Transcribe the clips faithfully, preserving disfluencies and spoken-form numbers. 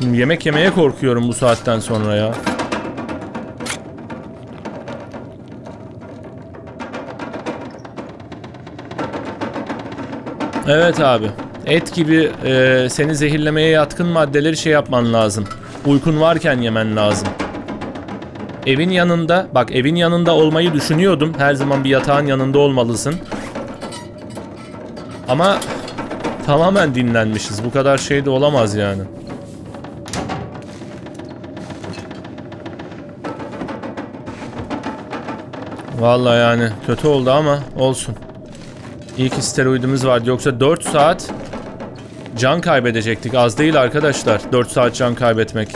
Şimdi yemek yemeye korkuyorum bu saatten sonra ya. Evet abi. Et gibi e, seni zehirlemeye yatkın maddeleri şey yapman lazım. Uykun varken yemen lazım. Evin yanında, bak evin yanında olmayı düşünüyordum. Her zaman bir yatağın yanında olmalısın. Ama tamamen dinlenmişiz. Bu kadar şey de olamaz yani. Vallahi yani kötü oldu ama olsun. İyi ki steroidimiz vardı. Yoksa dört saat can kaybedecektik. Az değil arkadaşlar. dört saat can kaybetmek.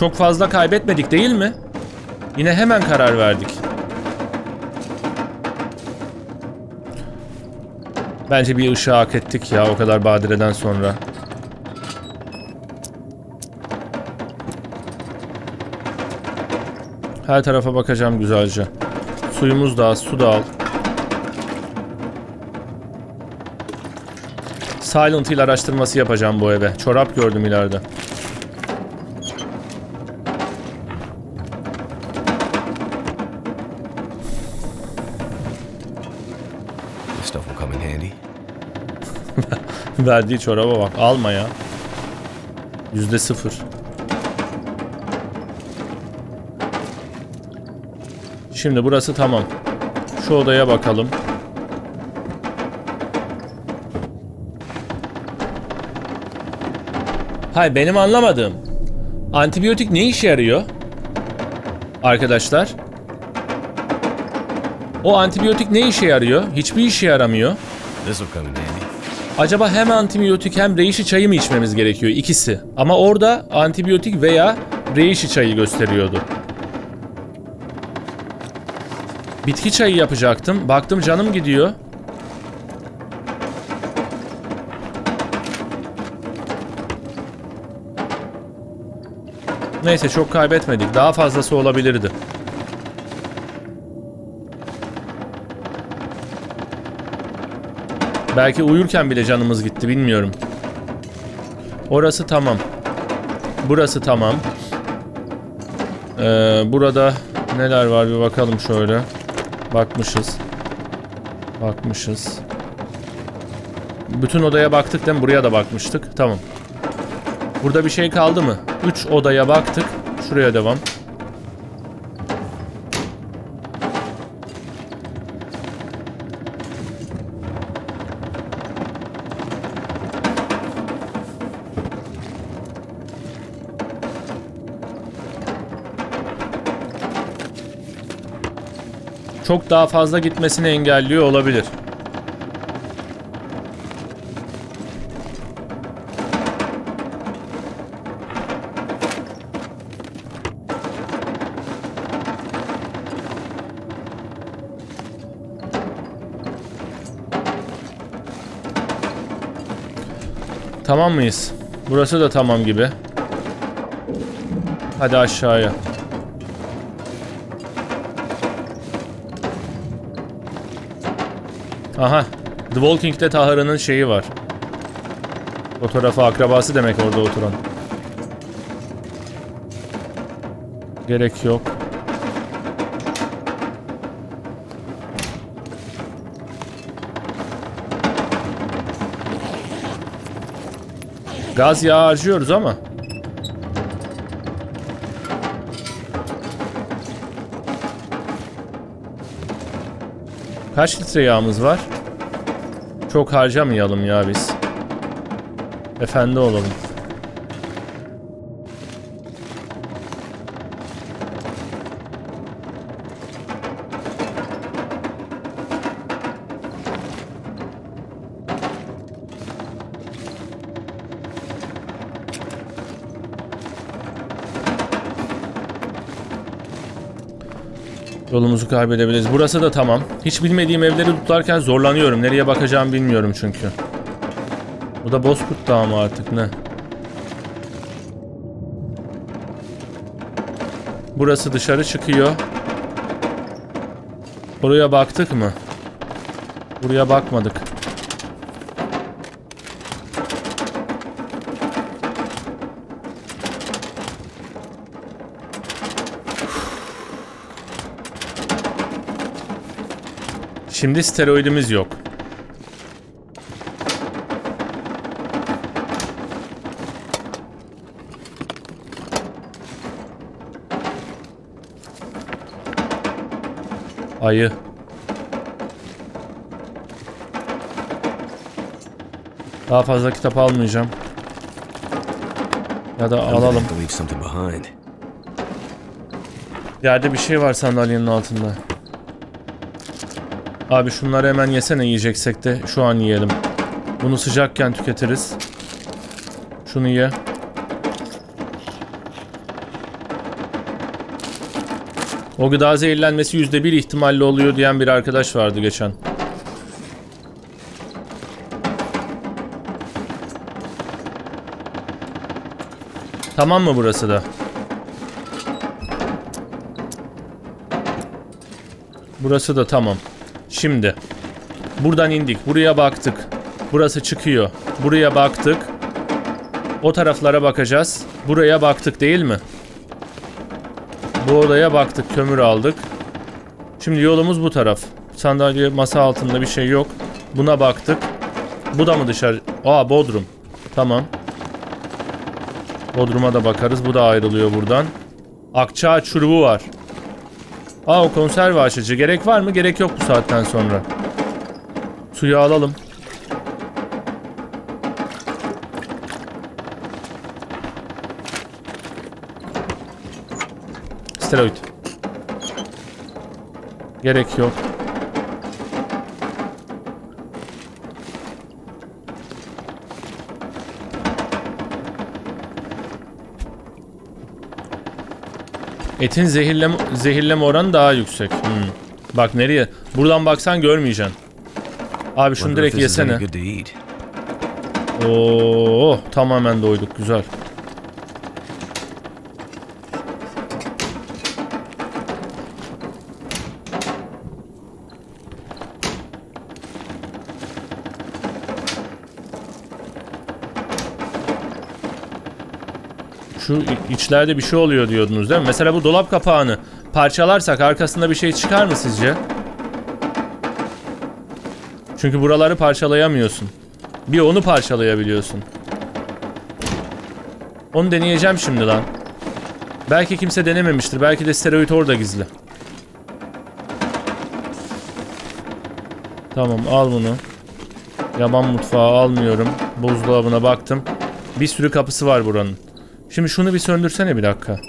Çok fazla kaybetmedik değil mi? Yine hemen karar verdik. Bence bir ışığı hak ettik ya o kadar badireden sonra. Her tarafa bakacağım güzelce. Suyumuz da az, su da al. Silent Hill araştırması yapacağım bu eve. Çorap gördüm ileride. Verdiği çoraba bak. Alma ya. Yüzde sıfır. Şimdi burası tamam. Şu odaya bakalım. Hayır benim anlamadığım. Antibiyotik ne işe yarıyor? Arkadaşlar. O antibiyotik ne işe yarıyor? Hiçbir işe yaramıyor. Acaba hem antibiyotik hem reishi çayı mı içmemiz gerekiyor? İkisi. Ama orada antibiyotik veya reishi çayı gösteriyordu. Bitki çayı yapacaktım. Baktım canım gidiyor. Neyse çok kaybetmedik. Daha fazlası olabilirdi. Belki uyurken bile canımız gitti. Bilmiyorum. Orası tamam. Burası tamam. Ee, burada neler var bir bakalım şöyle. Bakmışız. Bakmışız. Bütün odaya baktık değil mi? Buraya da bakmıştık. Tamam. Burada bir şey kaldı mı? Üç odaya baktık. Şuraya devam. Çok daha fazla gitmesini engelliyor olabilir. Tamam mıyız? Burası da tamam gibi. Hadi aşağıya. Aha. The Walking'de Tahara'nın şeyi var. Fotoğrafı, akrabası demek orada oturan. Gerek yok. Gaz yağı harcıyoruz ama. Kaç litre yağımız var? Çok harcamayalım ya biz. Efendi olalım. Yolumuzu kaybedebiliriz. Burası da tamam. Hiç bilmediğim evleri tutarken zorlanıyorum. Nereye bakacağımı bilmiyorum çünkü. Bu da Bozkurt Dağı mı artık ne? Burası dışarı çıkıyor. Buraya baktık mı? Buraya bakmadık. Şimdi steroidimiz yok. Ayı. Daha fazla kitap almayacağım. Ya da alalım. Yerde bir şey var sandalyenin altında. Abi şunları hemen yesene, yiyeceksek de şu an yiyelim. Bunu sıcakken tüketiriz. Şunu ye. O gıda zehirlenmesi yüzde bir ihtimalle oluyor diyen bir arkadaş vardı geçen. Tamam mı burası da? Burası da tamam. Şimdi buradan indik, buraya baktık. Burası çıkıyor. Buraya baktık. O taraflara bakacağız. Buraya baktık değil mi? Bu odaya baktık, kömür aldık. Şimdi yolumuz bu taraf. Sandalye, masa altında bir şey yok. Buna baktık. Bu da mı dışarı? Aa, bodrum. Tamam. Bodrum'a da bakarız. Bu da ayrılıyor buradan. Akçaağaç şurubu var. Aa, o konserve açıcı. Gerek var mı? Gerek yok bu saatten sonra. Suyu alalım. Steroid. Gerek yok. Etin zehirleme, zehirleme oranı daha yüksek. Hmm. Bak nereye? Buradan baksan görmeyeceksin. Abi şunu direkt yesene. Oo, tamamen doyduk. Güzel. Şu içlerde bir şey oluyor diyordunuz değil mi? Mesela bu dolap kapağını parçalarsak arkasında bir şey çıkar mı sizce? Çünkü buraları parçalayamıyorsun. Bir onu parçalayabiliyorsun. Onu deneyeceğim şimdi lan. Belki kimse denememiştir. Belki de steroid orada gizli. Tamam, al bunu. Yaban mutfağı almıyorum. Buzdolabına baktım. Bir sürü kapısı var buranın. Şimdi şunu bir söndürsene bir dakika.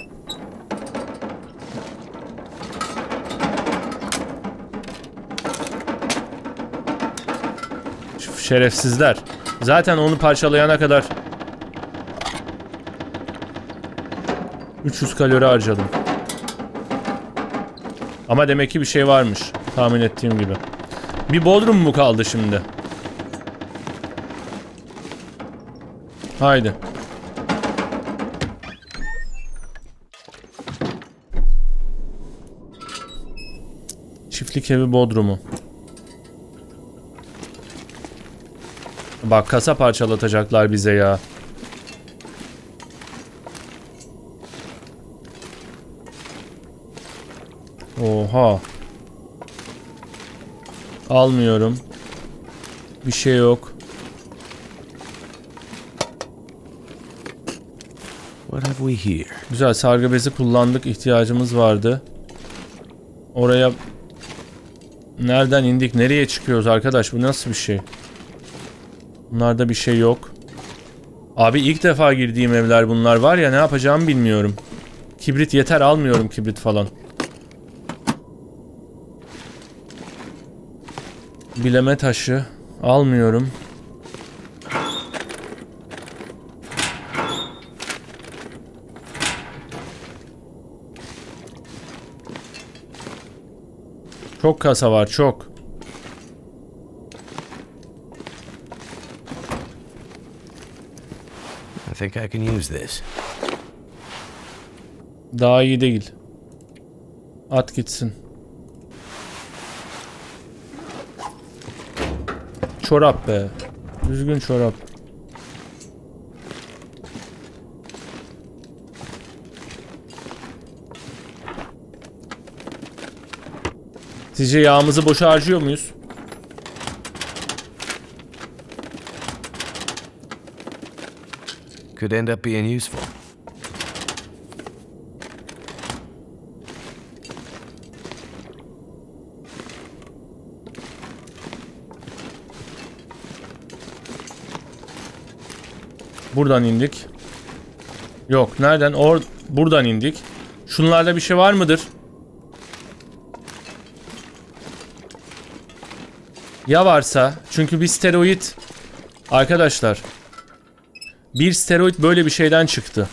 Şerefsizler. Zaten onu parçalayana kadar üç yüz kalori harcadım. Ama demek ki bir şey varmış. Tahmin ettiğim gibi. Bir bodrum mu kaldı şimdi? Haydi. Çiftlik evi bodrumu. Bak, kasa parçalatacaklar bize ya. Oha. Almıyorum. Bir şey yok. What have we here? Güzel, sargı bezi kullandık, ihtiyacımız vardı. Oraya... Nereden indik? Nereye çıkıyoruz arkadaş? Bu nasıl bir şey? Bunlarda bir şey yok. Abi ilk defa girdiğim evler bunlar var ya, ne yapacağımı bilmiyorum. Kibrit yeter, almıyorum kibrit falan. Bileme taşı almıyorum. Çok kasa var, çok. I think I can use this. Daha iyi değil. At gitsin. Çorap be. Düzgün çorap. Sizce yağımızı boşa harcıyor muyuz? Could end up being useful. Buradan indik. Yok, nereden? Or buradan indik. Şunlarda bir şey var mıdır? Ya varsa, çünkü bir steroid arkadaşlar, bir steroid böyle bir şeyden çıktı.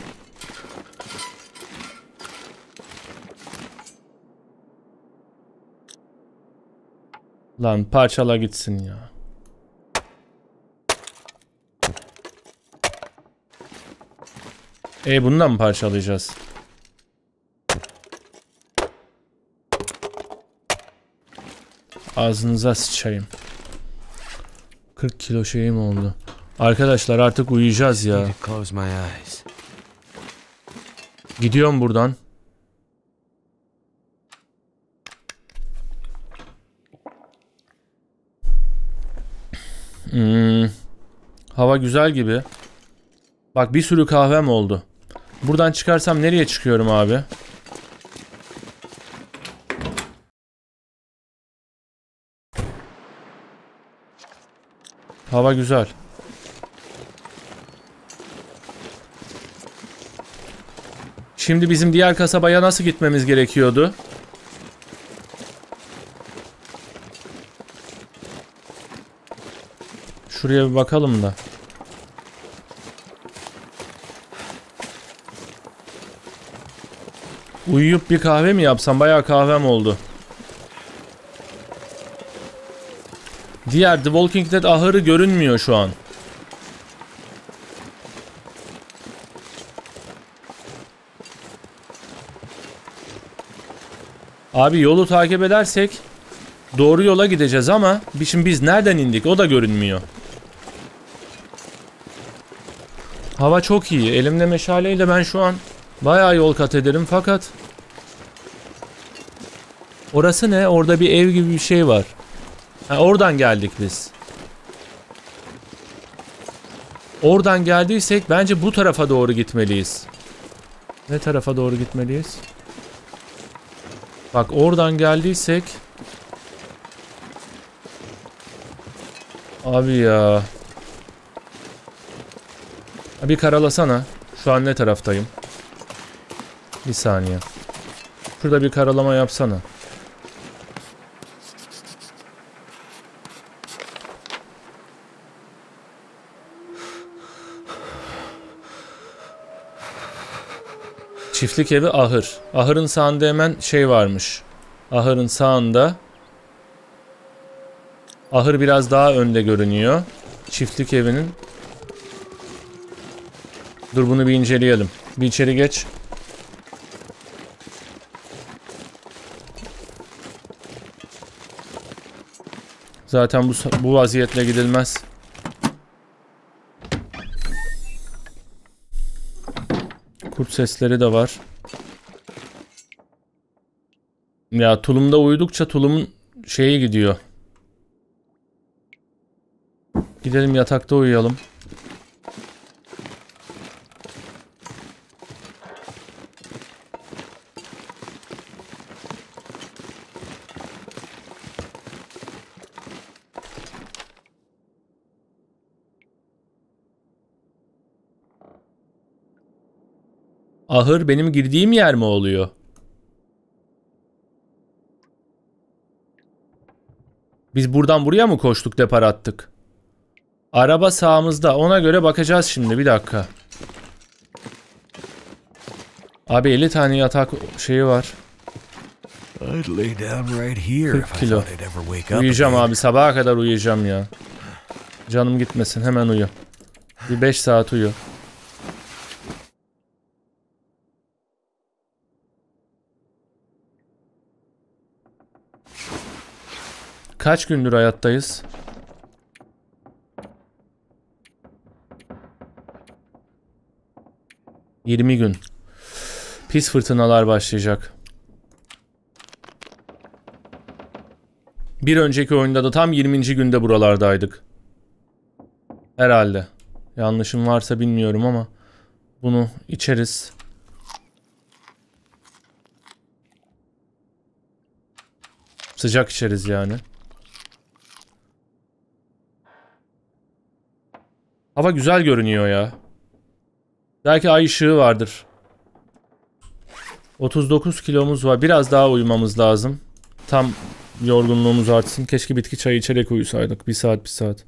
Lan parçala gitsin ya. E bundan mı parçalayacağız? Ağzınıza sıçayım. kırk kilo şeyim oldu. Arkadaşlar artık uyuyacağız ya. Gidiyorum buradan. Hmm. Hava güzel gibi. Bak bir sürü kahvem oldu. Buradan çıkarsam nereye çıkıyorum abi? Hava güzel. Şimdi bizim diğer kasabaya nasıl gitmemiz gerekiyordu? Şuraya bir bakalım da. Uyuyup bir kahve mi yapsam? Bayağı kahvem oldu. Diğer The Walking Dead ahırı görünmüyor şu an. Abi yolu takip edersek doğru yola gideceğiz ama şimdi biz nereden indik o da görünmüyor. Hava çok iyi. Elimde meşaleyle ben şu an bayağı yol kat ederim fakat orası ne? Orada bir ev gibi bir şey var. Ha, oradan geldik biz. Oradan geldiysek bence bu tarafa doğru gitmeliyiz. Ne tarafa doğru gitmeliyiz? Bak oradan geldiysek. Abi ya. Bir karalasana. Şu an ne taraftayım? Bir saniye. Şurada bir karalama yapsana. Çiftlik evi ahır. Ahırın sağında hemen şey varmış. Ahırın sağında. Ahır biraz daha önde görünüyor. Çiftlik evinin. Dur bunu bir inceleyelim. Bir içeri geç. Zaten bu, bu vaziyetle gidilmez. Kurt sesleri de var. Ya tulumda uyudukça tulumun şeyi gidiyor. Gidelim yatakta uyuyalım. Ahır benim girdiğim yer mi oluyor? Biz buradan buraya mı koştuk, depar attık? Araba sağımızda. Ona göre bakacağız şimdi. Bir dakika. Abi elli tane yatak şeyi var. kırk kilo. Uyuyacağım abi. Sabaha kadar uyuyacağım ya. Canım gitmesin. Hemen uyu. Bir beş saat uyu. kaç gündür hayattayız? yirmi gün. Pis fırtınalar başlayacak. Bir önceki oyunda da tam yirminci günde buralardaydık. Herhalde. Yanlışım varsa bilmiyorum ama bunu içeriz. Sıcak içeriz yani. Hava güzel görünüyor ya. Belki ay ışığı vardır. otuz dokuz kilomuz var. Biraz daha uyumamız lazım. Tam yorgunluğumuz artsın. Keşke bitki çayı içerek uyusaydık. Bir saat bir saat.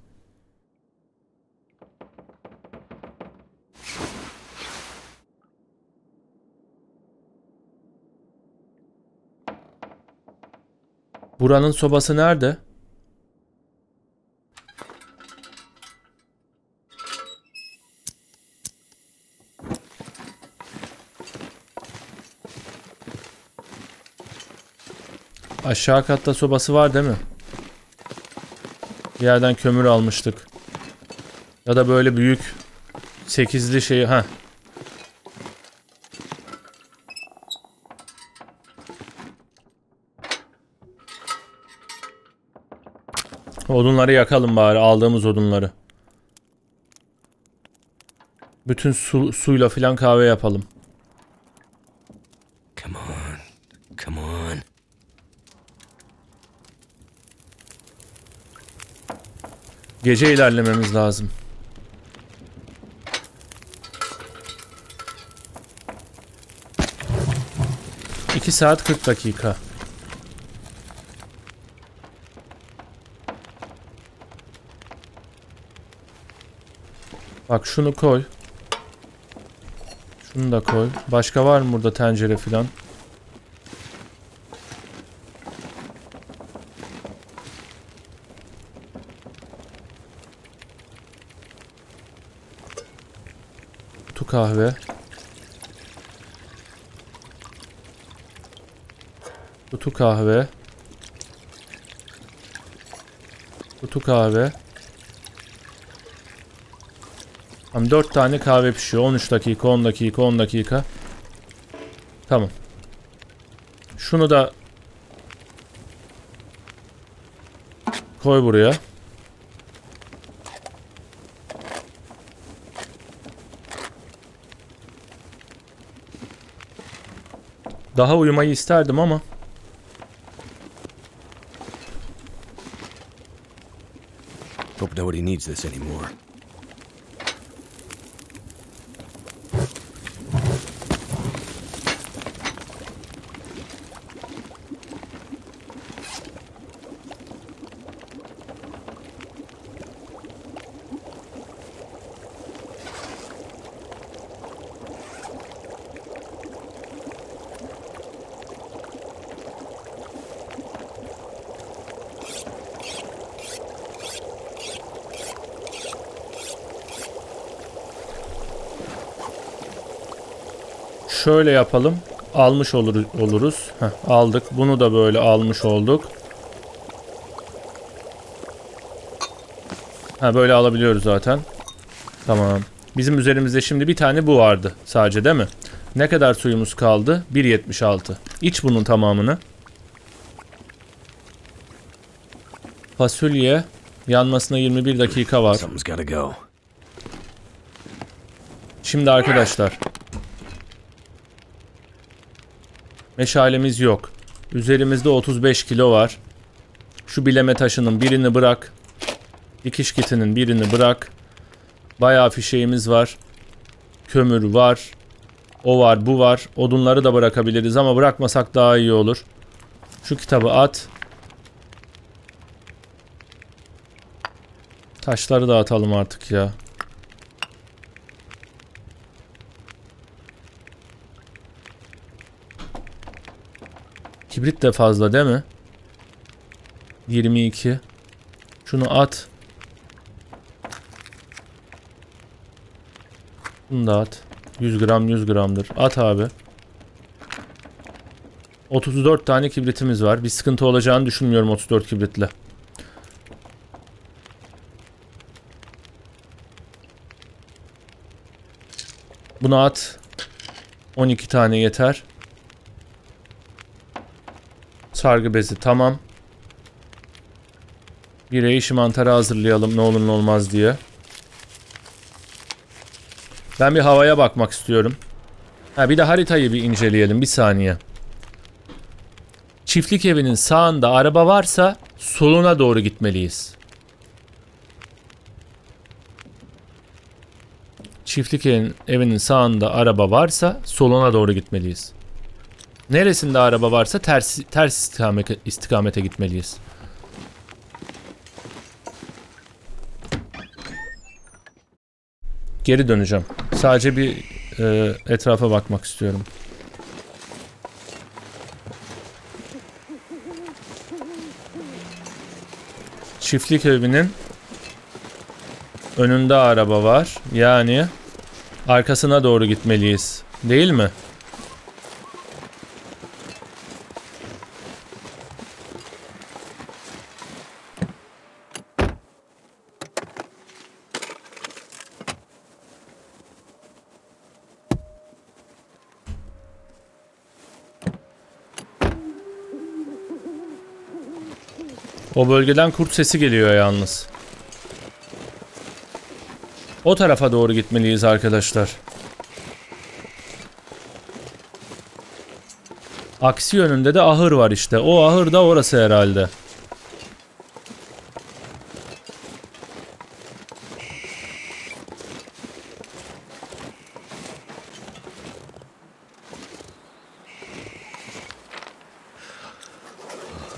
Buranın sobası nerede? Aşağı katta sobası var değil mi? Bir yerden kömür almıştık. Ya da böyle büyük sekizli şeyi... Heh. Odunları yakalım bari, aldığımız odunları. Bütün su, suyla filan kahve yapalım. Come on. Come on. Gece ilerlememiz lazım. iki saat kırk dakika. Bak şunu koy. Şunu da koy. Başka var mı burada tencere filan? Kutu kahve. Kutu kahve. Kutu kahve. Tamam, dört tane kahve pişiyor. on üç dakika, on dakika, on dakika. Tamam. Şunu da koy buraya. Daha uyumayı isterdim ama hope nobody needs this anymore. Şöyle yapalım. Almış olur, oluruz. Heh, aldık. Bunu da böyle almış olduk. Ha, böyle alabiliyoruz zaten. Tamam. Bizim üzerimizde şimdi bir tane bu vardı. Sadece değil mi? Ne kadar suyumuz kaldı? bir yetmiş altı. İç bunun tamamını. Fasulye. Yanmasına yirmi bir dakika var. Şimdi arkadaşlar. Meşalemiz yok. Üzerimizde otuz beş kilo var. Şu bileme taşının birini bırak. Dikiş kitinin birini bırak. Bayağı fişeğimiz var. Kömür var. O var, bu var. Odunları da bırakabiliriz ama bırakmasak daha iyi olur. Şu kitabı at. Taşları da atalım artık ya. Kibrit de fazla değil mi? yirmi iki. Şunu at. Bunu da at. yüz gram yüz gramdır. At abi. otuz dört tane kibritimiz var. Bir sıkıntı olacağını düşünmüyorum otuz dört kibritle. Bunu at. on iki tane yeter. Sargı bezi tamam. Bir eşi mantarı hazırlayalım ne olur ne olmaz diye. Ben bir havaya bakmak istiyorum. Ha, bir de haritayı bir inceleyelim bir saniye. Çiftlik evinin sağında araba varsa soluna doğru gitmeliyiz. Çiftlik evin, evinin sağında araba varsa soluna doğru gitmeliyiz. Neresinde araba varsa ters, ters istikamete, istikamete gitmeliyiz. Geri döneceğim. Sadece bir e, etrafa bakmak istiyorum. Çiftlik evinin önünde araba var. Yani arkasına doğru gitmeliyiz. Değil mi? O bölgeden kurt sesi geliyor yalnız. O tarafa doğru gitmeliyiz arkadaşlar. Aksi yönünde de ahır var işte. O ahır da orası herhalde.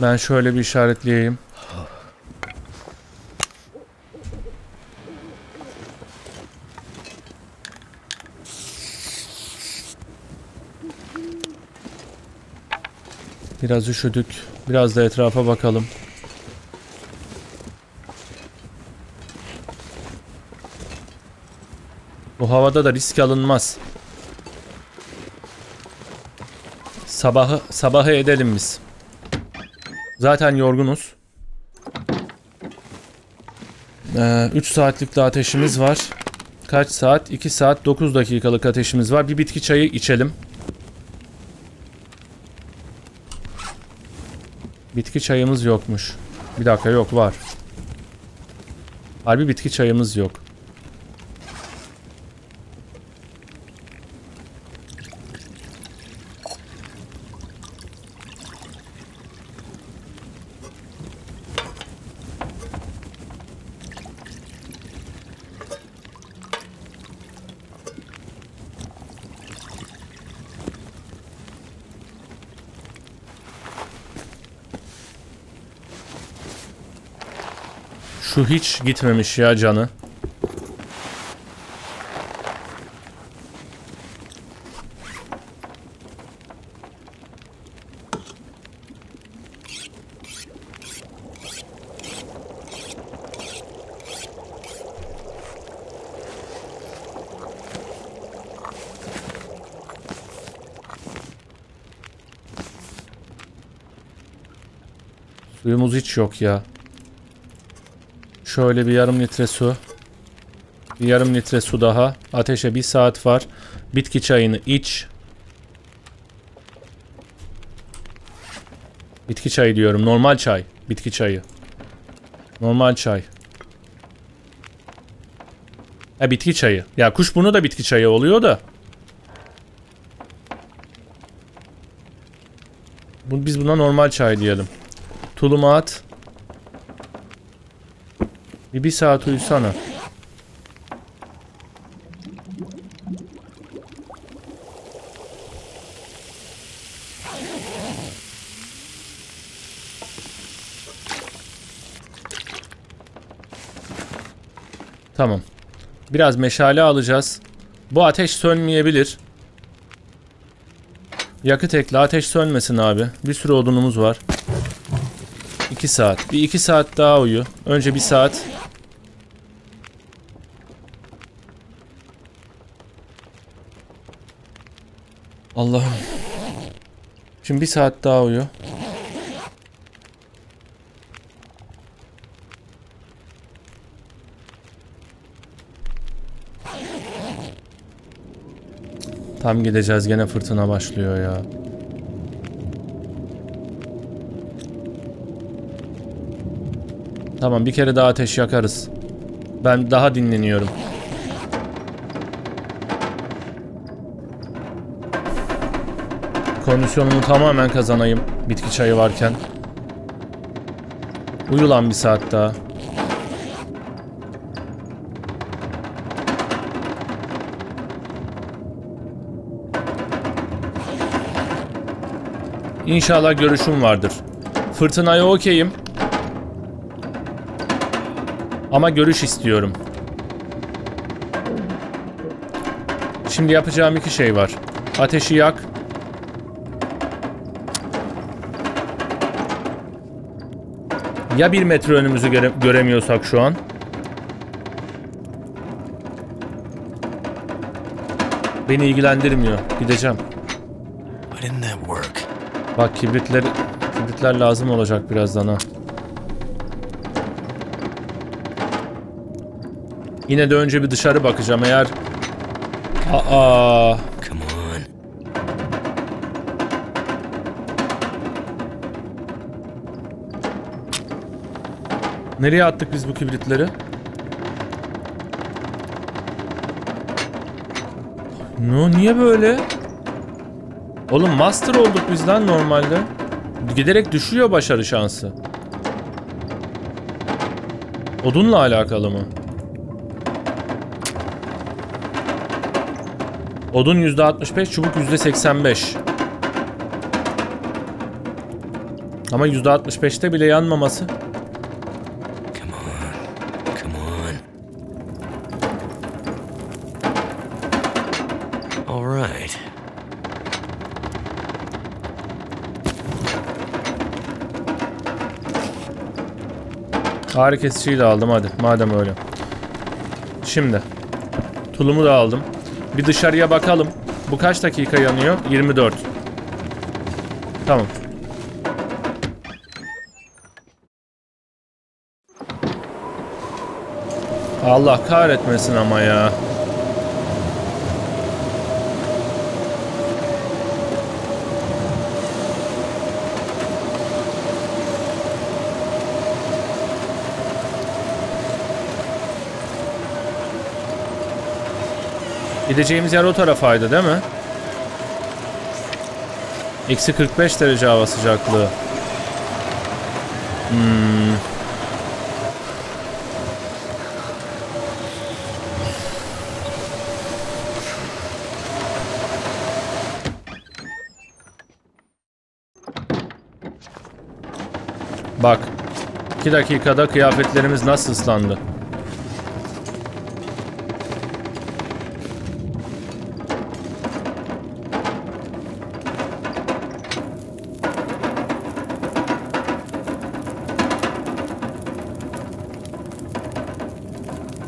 Ben şöyle bir işaretleyeyim. Biraz üşüdük. Biraz da etrafa bakalım. Bu havada da risk alınmaz. Sabahı, sabahı edelim biz. Zaten yorgunuz. Ee, üç saatlik de ateşimiz var. Kaç saat? iki saat dokuz dakikalık ateşimiz var. Bir bitki çayı içelim. Bitki çayımız yokmuş. Bir dakika yok var. Harbi bitki çayımız yok. Şu hiç gitmemiş ya canı. Suyumuz hiç yok ya. Şöyle bir yarım litre su. Bir yarım litre su daha. Ateşe bir saat var. Bitki çayını iç. Bitki çayı diyorum. Normal çay. Bitki çayı. Normal çay. Ha bitki çayı. Ya kuşburnu da bitki çayı oluyor da. Biz buna normal çay diyelim. Tuluma at. Bir, bir saat uyusana. Tamam. Biraz meşale alacağız. Bu ateş sönmeyebilir. Yakıt ekle. Ateş sönmesin abi. Bir sürü odunumuz var. iki saat. Bir iki saat daha uyu. Önce bir saat. Allah'ım. Şimdi bir saat daha uyu. Tam gideceğiz gene fırtına başlıyor ya. Tamam, bir kere daha ateş yakarız. Ben daha dinleniyorum. Kondisyonumu tamamen kazanayım bitki çayı varken. Uyu lan bir saat daha. İnşallah görüşüm vardır. Fırtınaya okeyim. Ama görüş istiyorum. Şimdi yapacağım iki şey var. Ateşi yak. Ya bir metre önümüzü göre- göremiyorsak şu an. Beni ilgilendirmiyor. Gideceğim. Bak kibritler, kibritler lazım olacak birazdan ha. Yine de önce bir dışarı bakacağım eğer... Aa. Nereye attık biz bu kibritleri? No, niye böyle? Oğlum master olduk biz lan normalde. Giderek düşüyor başarı şansı. Odunla alakalı mı? Odun yüzde altmış beş, çubuk yüzde seksen beş. Ama yüzde altmış beşte bile yanmaması. Ağrı kesiciyi de aldım hadi madem öyle. Şimdi tulumu da aldım. Bir dışarıya bakalım. Bu kaç dakika yanıyor? yirmi dört. Tamam. Allah kahretmesin ama ya. Gideceğimiz yer o tarafaydı değil mi? Eksi kırk beş derece hava sıcaklığı. Hmm. Bak, iki dakikada kıyafetlerimiz nasıl ıslandı?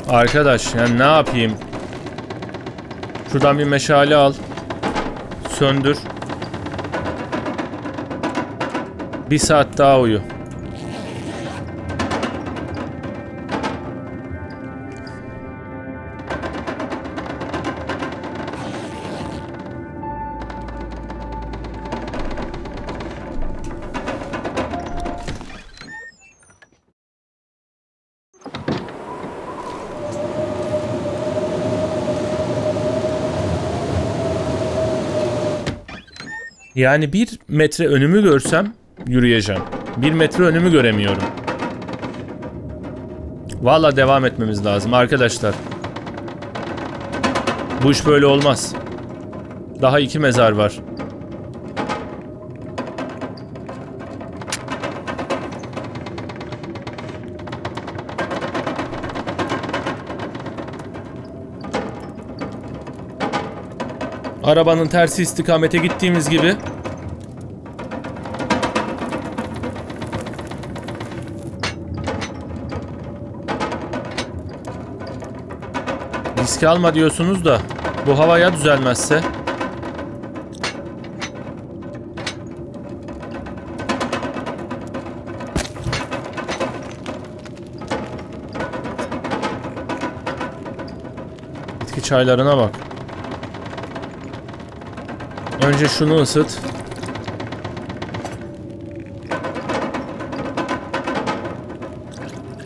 Arkadaş yani ne yapayım? Şuradan bir meşale al. Söndür. Bir saat daha uyu. Yani bir metre önümü görsem yürüyeceğim. Bir metre önümü göremiyorum. Vallahi devam etmemiz lazım arkadaşlar. Bu iş böyle olmaz. Daha iki mezar var. Arabanın tersi istikamete gittiğimiz gibi risk alma diyorsunuz da bu havaya düzelmezse bitki çaylarına bak. Önce şunu ısıt.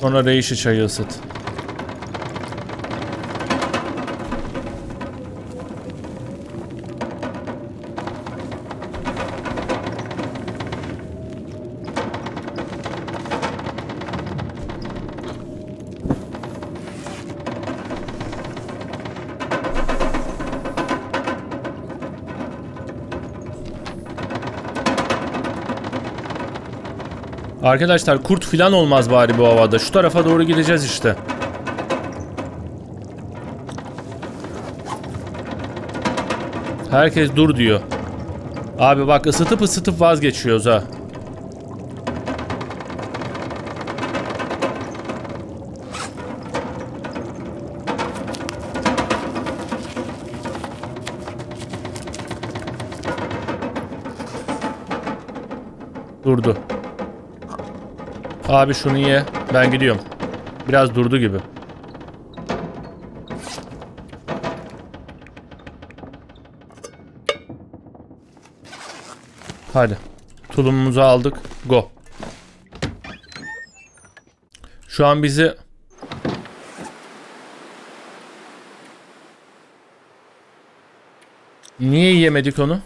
Sonra reishi çayı ısıt. Arkadaşlar kurt filan olmaz bari bu havada. Şu tarafa doğru gideceğiz işte. Herkes dur diyor. Abi bak ısıtıp ısıtıp vazgeçiyoruz ha. Durdu. Abi şunu ye. Ben gidiyorum. Biraz durdu gibi. Hadi. Tulumumuzu aldık. Go. Şu an bizi... Niye yemedik onu?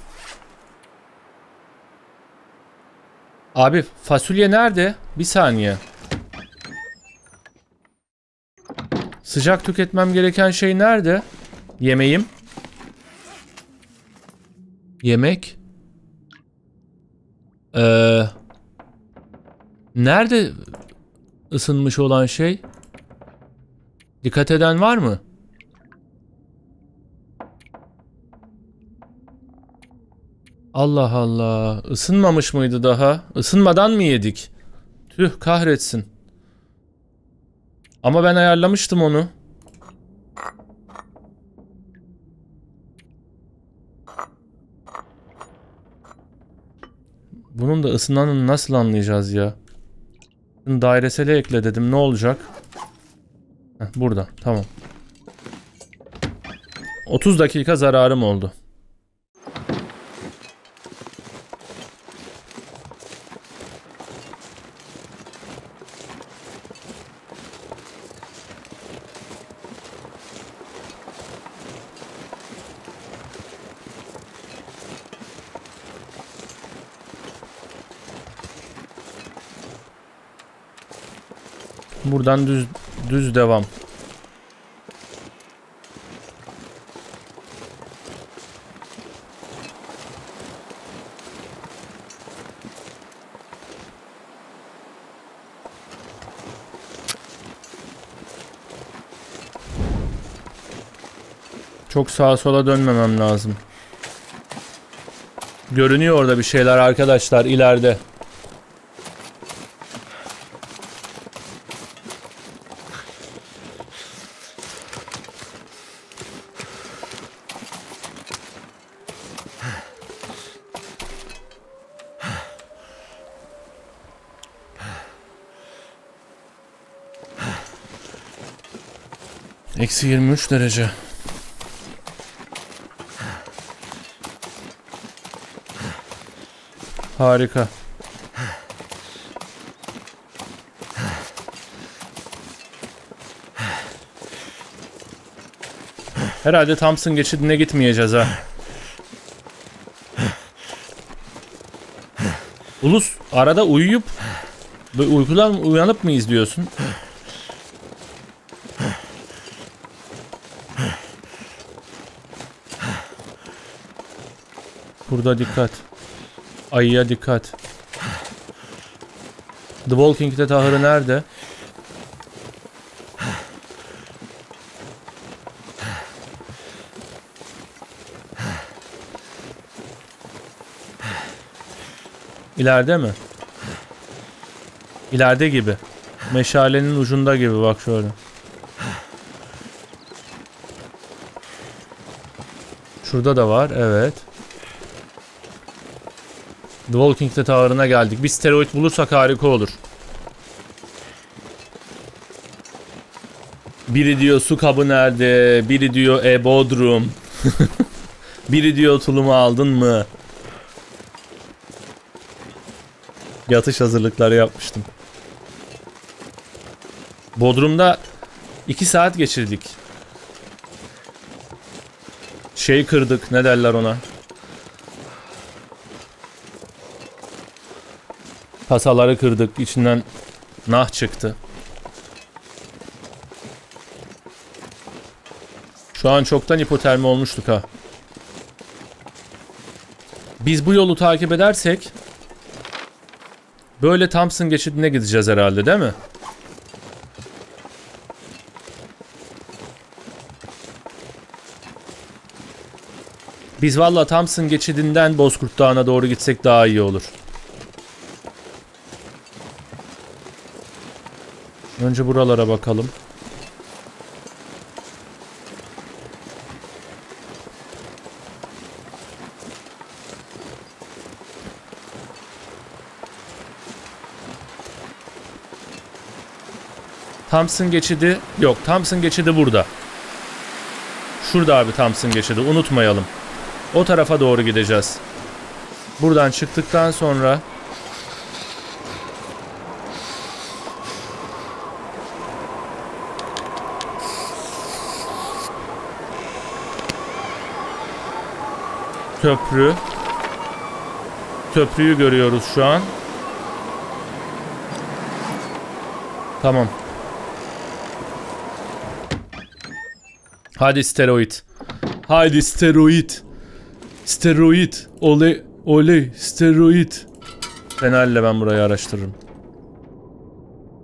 Abi fasulye nerede? Bir saniye. Sıcak tüketmem gereken şey nerede? Yemeğim. Yemek. Ee, nerede ısınmış olan şey? Dikkat eden var mı? Allah Allah. Isınmamış mıydı daha? Isınmadan mı yedik? Tüh kahretsin. Ama ben ayarlamıştım onu. Bunun da ısınanını nasıl anlayacağız ya? Şimdi dairesele ekle dedim. Ne olacak? Heh, burada. Tamam. otuz dakika zararım oldu. Buradan düz düz devam. Çok sağa sola dönmemem lazım. Görünüyor orada bir şeyler arkadaşlar ileride. Eksi yirmi üç derece. Harika. Herhalde Thompson geçidine gitmeyeceğiz ha. Ulus arada uyuyup uykudan uyanıp mı izliyorsun? Burada dikkat. Ayıya dikkat. The Walking'de Tahır'ı nerede? İleride mi? İleride gibi. Meşalenin ucunda gibi bak şöyle. Şurada da var. Evet. The Walking Dead ağırına geldik. Bir steroid bulursak harika olur. Biri diyor su kabı nerede? Biri diyor e bodrum. Biri diyor tulumu aldın mı? Yatış hazırlıkları yapmıştım. Bodrum'da iki saat geçirdik. Şey kırdık, ne derler ona? Kasaları kırdık, içinden nah çıktı. Şu an çoktan hipotermi olmuştuk ha. Biz bu yolu takip edersek böyle Thompson geçidine gideceğiz herhalde, değil mi? Biz valla Thompson geçidinden Bozkurt Dağı'na doğru gitsek daha iyi olur. Önce buralara bakalım. Thompson geçidi yok. Thompson geçidi burada. Şurada abi Thompson geçidi. Unutmayalım. O tarafa doğru gideceğiz. Buradan çıktıktan sonra köprü. Köprüyü görüyoruz şu an. Tamam. Hadi steroid. Hadi steroid. Steroid. Oley. Oley. Steroid. Fenerle ben burayı araştırırım.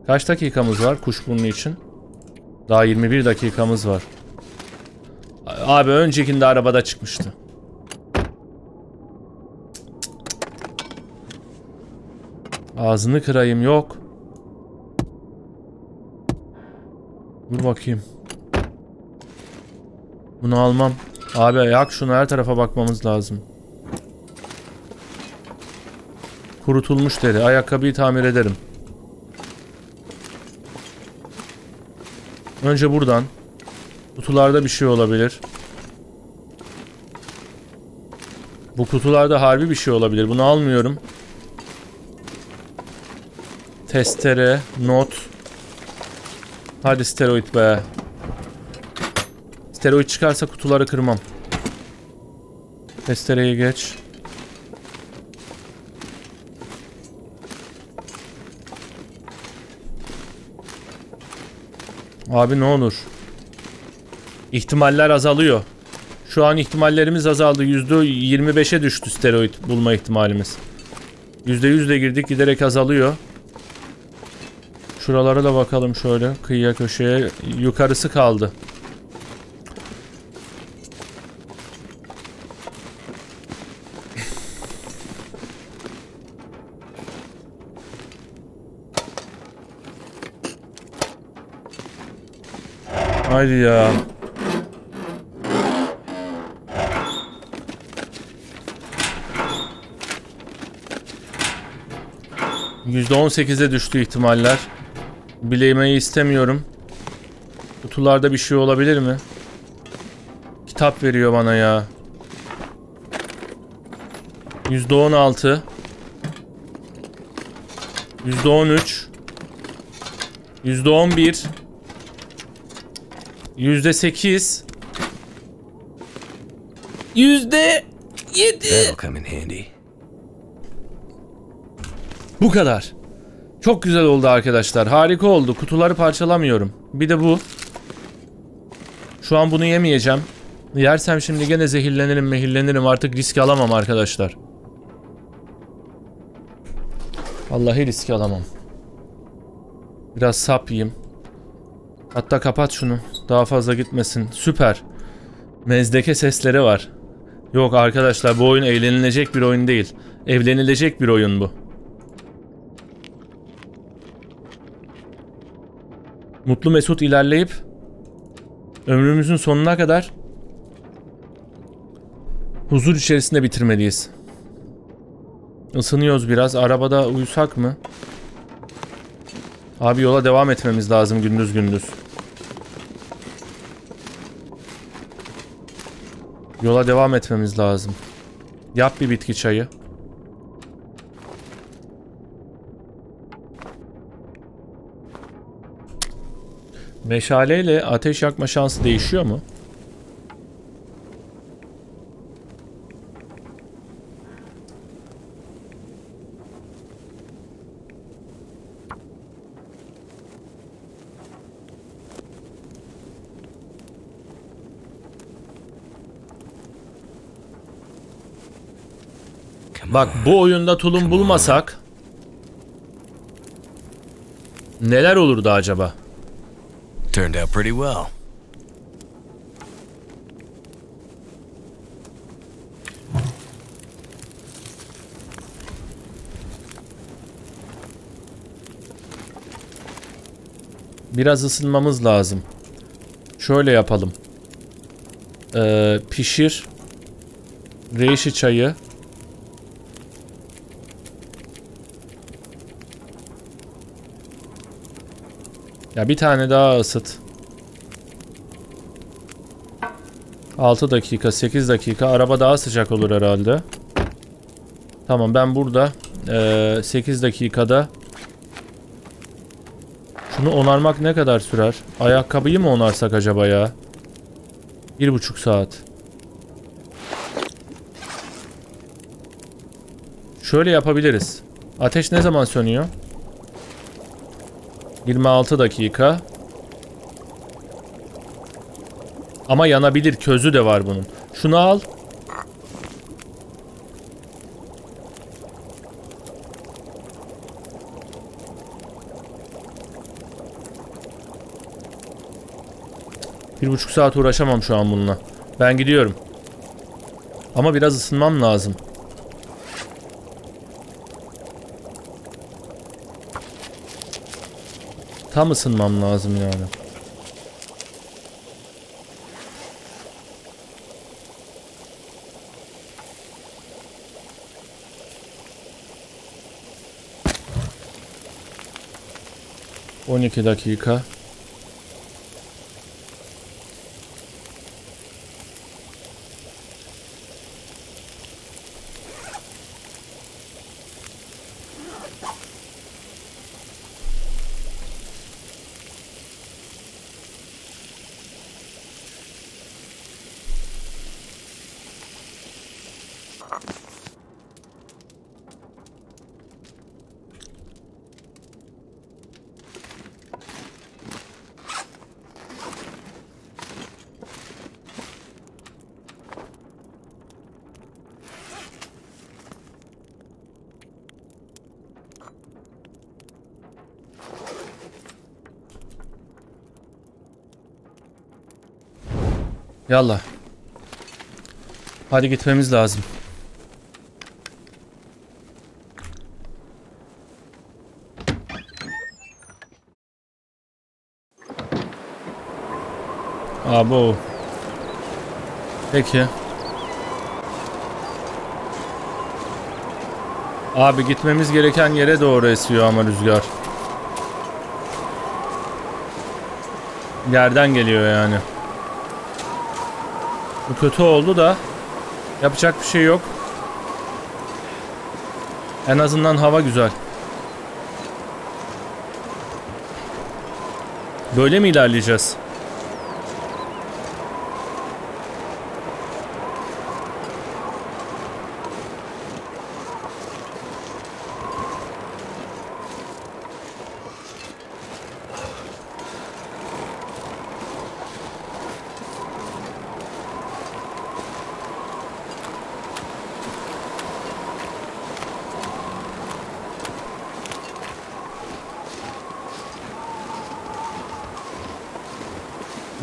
Kaç dakikamız var Kuşburnu için? Daha yirmi bir dakikamız var. Abi öncekinde arabada çıkmıştı. Ağzını kırayım, yok. Dur bakayım. Bunu almam. Abi yak şunu, her tarafa bakmamız lazım. Kurutulmuş deri. Ayakkabıyı tamir ederim. Önce buradan. Kutularda bir şey olabilir. Bu kutularda harbi bir şey olabilir. Bunu almıyorum. Testere, not. Hadi steroid be. Steroid çıkarsa kutuları kırmam. Testereyi geç. Abi ne olur. İhtimaller azalıyor. Şu an ihtimallerimiz azaldı. yüzde yirmi beşe düştü steroid bulma ihtimalimiz. yüzde yüz de girdik, giderek azalıyor. Şuralara da bakalım şöyle. Kıyıya köşeye. Yukarısı kaldı. Haydi ya. yüzde on sekize düştü ihtimaller. Bileymeyi istemiyorum. Kutularda bir şey olabilir mi? Kitap veriyor bana ya. yüzde on altı. yüzde on üç. yüzde on bir. yüzde sekiz. yüzde yedi. Bu kadar. Çok güzel oldu arkadaşlar. Harika oldu. Kutuları parçalamıyorum. Bir de bu. Şu an bunu yemeyeceğim. Yersem şimdi gene zehirlenirim, mehirlenirim. Artık risk alamam arkadaşlar. Vallahi risk alamam. Biraz sap yiyeyim. Hatta kapat şunu. Daha fazla gitmesin. Süper. Mezdeke sesleri var. Yok arkadaşlar, bu oyun eğlenilecek bir oyun değil. Evlenilecek bir oyun bu. Mutlu mesut ilerleyip ömrümüzün sonuna kadar huzur içerisinde bitirmeliyiz. Isınıyoruz biraz. Arabada uyusak mı? Abi yola devam etmemiz lazım gündüz gündüz. Yola devam etmemiz lazım. Yap bir bitki çayı. Meşaleyle ateş yakma şansı değişiyor mu? Bak, bu oyunda tulum bulmasak neler olurdu acaba? Turned out pretty well. Biraz ısınmamız lazım. Şöyle yapalım. Ee, pişir reishi çayı. Ya bir tane daha ısıt. altı dakika, sekiz dakika. Araba daha sıcak olur herhalde. Tamam, ben burada e, sekiz dakikada şunu onarmak ne kadar sürer? Ayakkabıyı mı onarsak acaba ya? bir buçuk saat. Şöyle yapabiliriz. Ateş ne zaman sönüyor? yirmi altı dakika. Ama yanabilir, közü de var bunun. Şunu al. Bir buçuk saat uğraşamam şu an bununla. Ben gidiyorum. Ama biraz ısınmam lazım. Tam ısınmam lazım yani. on iki dakika. Yallah. Hadi gitmemiz lazım. Abo. Peki. Abi gitmemiz gereken yere doğru esiyor ama rüzgar. Yerden geliyor yani. Bu kötü oldu da yapacak bir şey yok. En azından hava güzel. Böyle mi ilerleyeceğiz?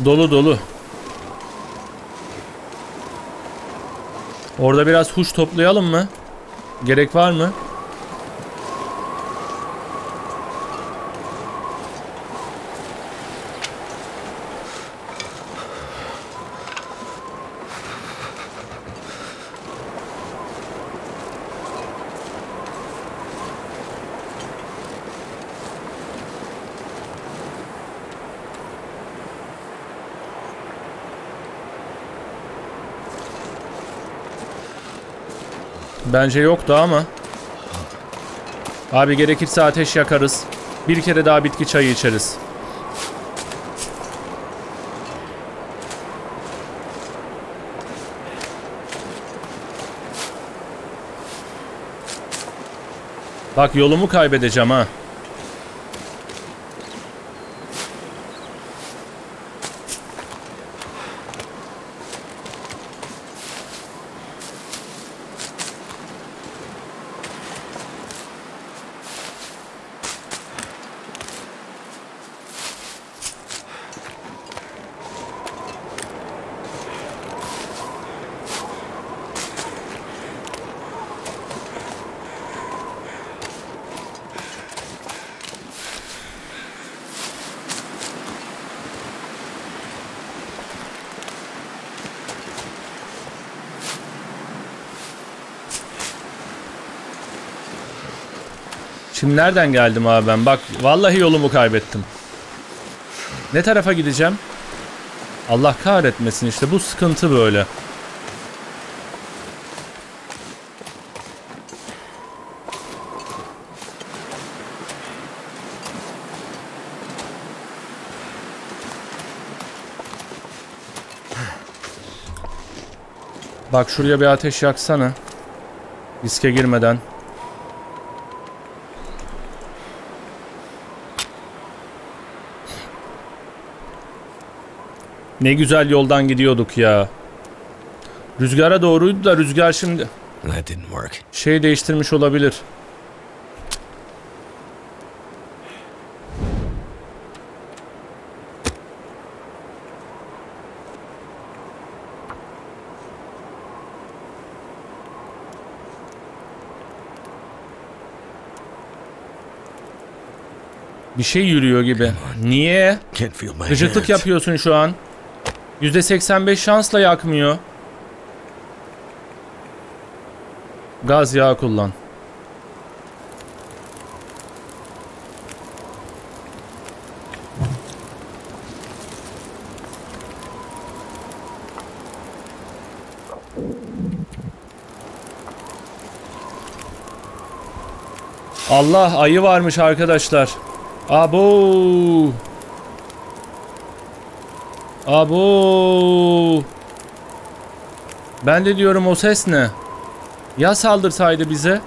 Dolu dolu. Orada biraz huş toplayalım mı? Gerek var mı? Bence yoktu ama. Abi gerekirse ateş yakarız. Bir kere daha bitki çayı içeriz. Bak yolumu kaybedeceğim ha. Şimdi nereden geldim abi ben? Bak vallahi yolumu kaybettim. Ne tarafa gideceğim? Allah kahretmesin, işte bu sıkıntı böyle. Bak şuraya bir ateş yaksana. Riske girmeden. Ne güzel yoldan gidiyorduk ya. Rüzgara doğruydu da rüzgar şimdi şey değiştirmiş olabilir. Bir şey yürüyor gibi. Niye? Gıcıklık yapıyorsun şu an. yüzde seksen beş şansla yakmıyor. Gaz yağı kullan. Allah, ayı varmış arkadaşlar. Abo. Abo. Ben de diyorum o ses ne? Ya saldırsaydı bize?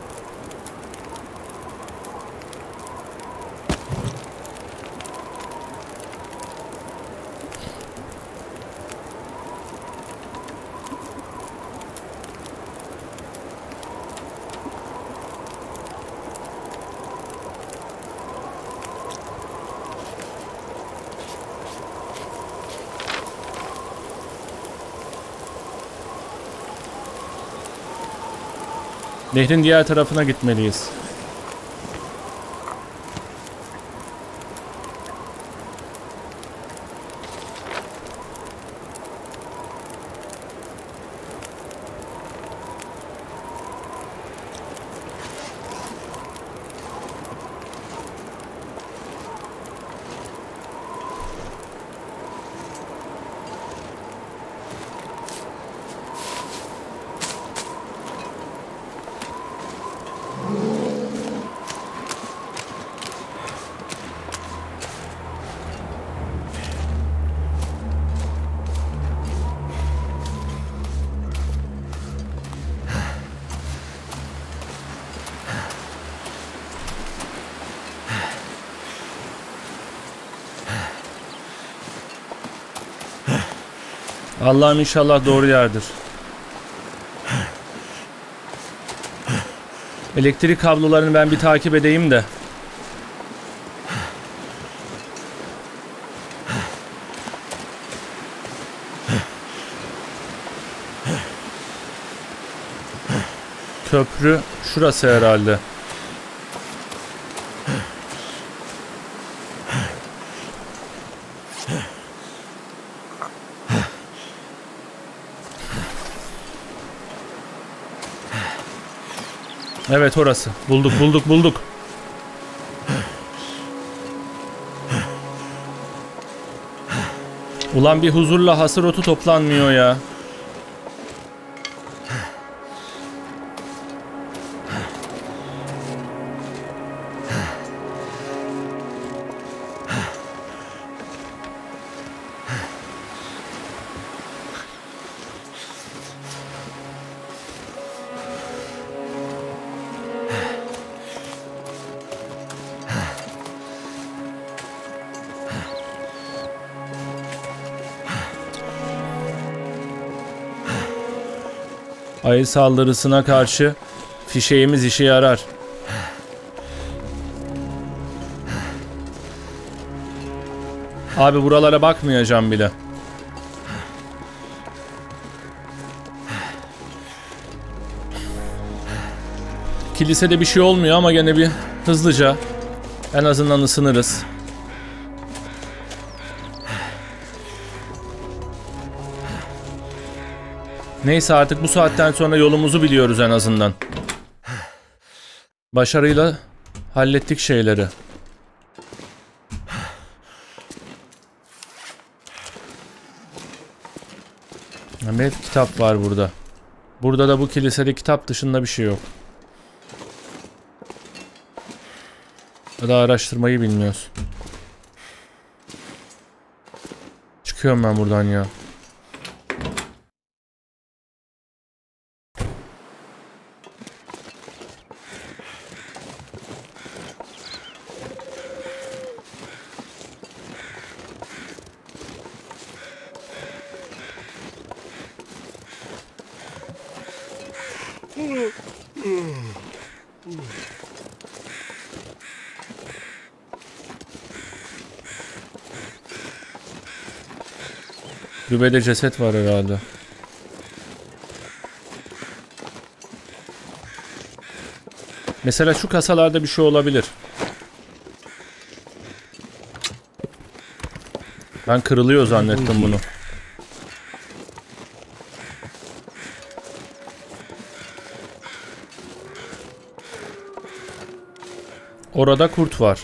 Nehrin diğer tarafına gitmeliyiz. Allah'ım inşallah doğru yerdir. Elektrik kablolarını ben bir takip edeyim de. Köprü şurası herhalde. Evet orası. Bulduk bulduk bulduk. Ulan bir huzurla hasır otu toplanmıyor ya. Ayı saldırısına karşı fişeğimiz işe yarar. Abi buralara bakmayacağım bile. Kilisede bir şey olmuyor ama gene bir hızlıca en azından ısınırız. Neyse artık bu saatten sonra yolumuzu biliyoruz en azından. Başarıyla hallettik şeyleri. Evet, kitap var burada. Burada da bu kilisede kitap dışında bir şey yok. Ya da araştırmayı bilmiyoruz. Çıkıyorum ben buradan ya. Kulübede ceset var herhalde. Mesela şu kasalarda bir şey olabilir. Ben kırılıyor zannettim bunu. Orada kurt var.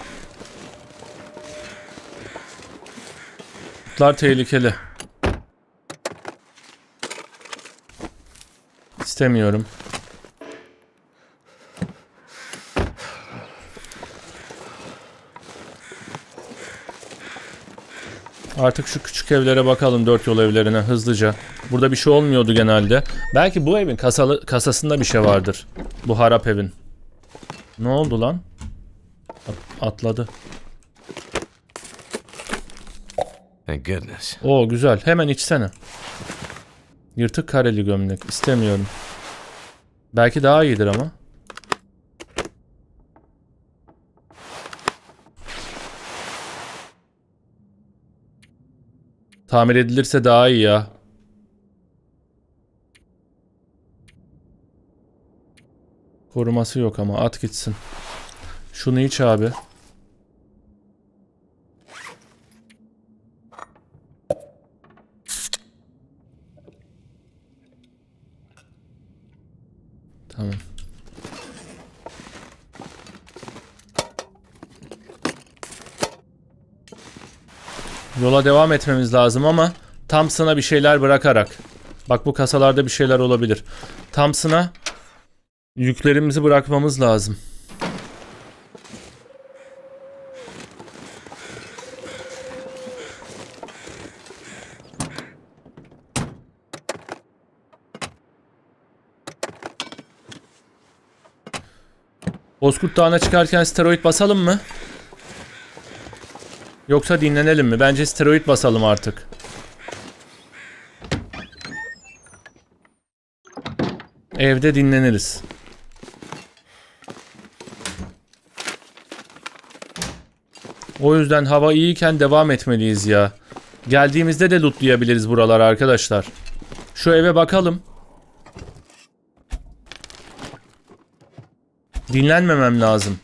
Kurtlar tehlikeli. İstemiyorum. Artık şu küçük evlere bakalım, dört yol evlerine hızlıca. Burada bir şey olmuyordu genelde. Belki bu evin kasalı, kasasında bir şey vardır. Bu harap evin. Ne oldu lan? Atladı. Thank goodness. Oo güzel. Hemen içsene. Yırtık kareli gömlek. İstemiyorum. Belki daha iyidir ama. Tamir edilirse daha iyi ya. Koruması yok ama at gitsin. Şunu iç abi. Tamam. Yola devam etmemiz lazım ama Thompson'a bir şeyler bırakarak. Bak bu kasalarda bir şeyler olabilir. Thompson'a yüklerimizi bırakmamız lazım. Bozkurt Dağı'na çıkarken steroid basalım mı? Yoksa dinlenelim mi? Bence steroid basalım artık. Evde dinleniriz. O yüzden hava iyiyken devam etmeliyiz ya. Geldiğimizde de lootlayabiliriz buralar arkadaşlar. Şu eve bakalım. Dinlenmemem lazım.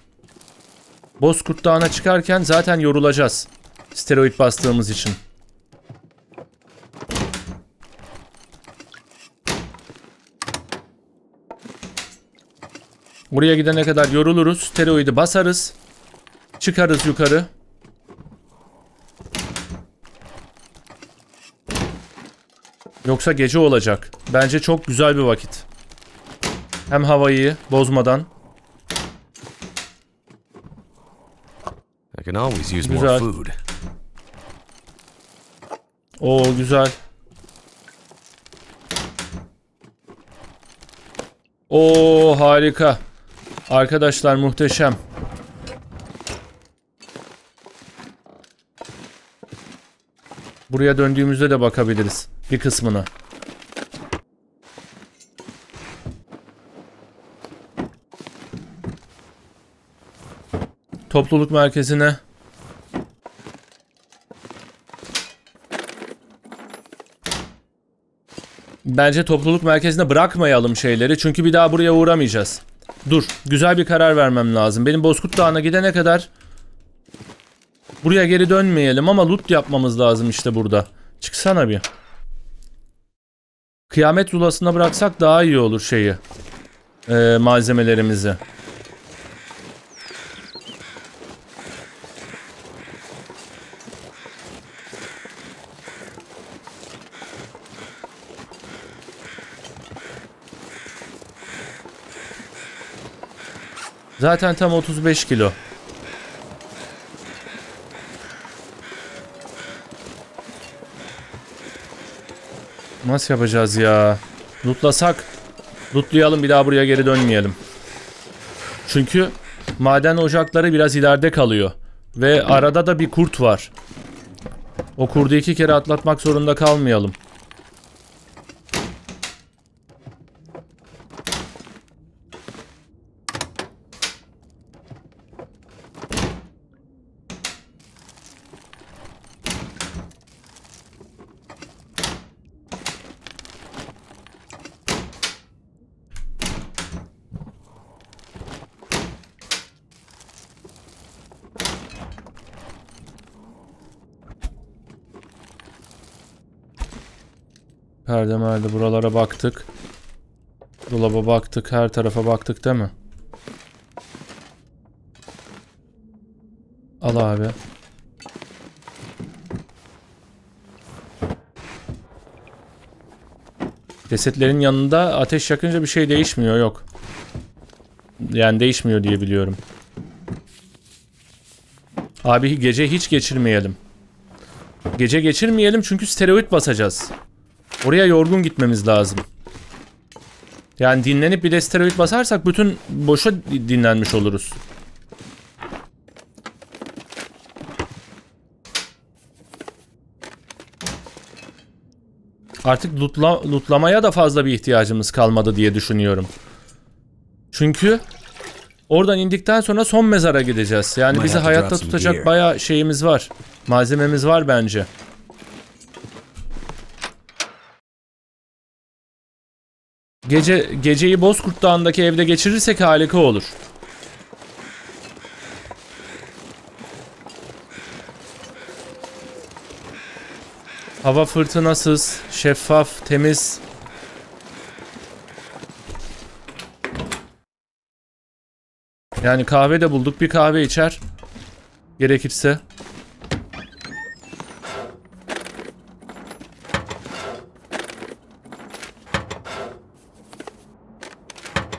Bozkurt Dağı'na çıkarken zaten yorulacağız. Steroid bastığımız için. Buraya gidene kadar yoruluruz. Steroidi basarız. Çıkarız yukarı. Yoksa gece olacak. Bence çok güzel bir vakit. Hem havayı bozmadan... Güzel. Oo güzel. Oo harika. Arkadaşlar muhteşem. Buraya döndüğümüzde de bakabiliriz bir kısmına. topluluk merkezine. Bence topluluk merkezine bırakmayalım şeyleri. Çünkü bir daha buraya uğramayacağız. Dur. Güzel bir karar vermem lazım. Benim Bozkurt Dağı'na gidene kadar buraya geri dönmeyelim ama loot yapmamız lazım işte burada. Çıksana bir. Kıyamet zulasına bıraksak daha iyi olur şeyi. Ee, malzemelerimizi. Zaten tam otuz beş kilo. Nasıl yapacağız ya? Lootlasak. Lootlayalım, bir daha buraya geri dönmeyelim. Çünkü maden ocakları biraz ileride kalıyor. Ve arada da bir kurt var. O kurdu iki kere atlatmak zorunda kalmayalım. Perde merde buralara baktık. Dolaba baktık. Her tarafa baktık değil mi? Al abi. Cesetlerin yanında ateş yakınca bir şey değişmiyor. Yok. Yani değişmiyor diye biliyorum. Abi gece hiç geçirmeyelim. Gece geçirmeyelim çünkü steroid basacağız. Oraya yorgun gitmemiz lazım. Yani dinlenip bir de steroid basarsak bütün boşa dinlenmiş oluruz. Artık lootla, lootlamaya da fazla bir ihtiyacımız kalmadı diye düşünüyorum. Çünkü oradan indikten sonra son mezara gideceğiz. Yani bizi hayatta tutacak bayağı şeyimiz var. Malzememiz var bence. Gece, geceyi Bozkurt Dağı'ndaki evde geçirirsek harika olur. Hava fırtınasız, şeffaf, temiz. Yani kahve de bulduk, bir kahve içer. Gerekirse.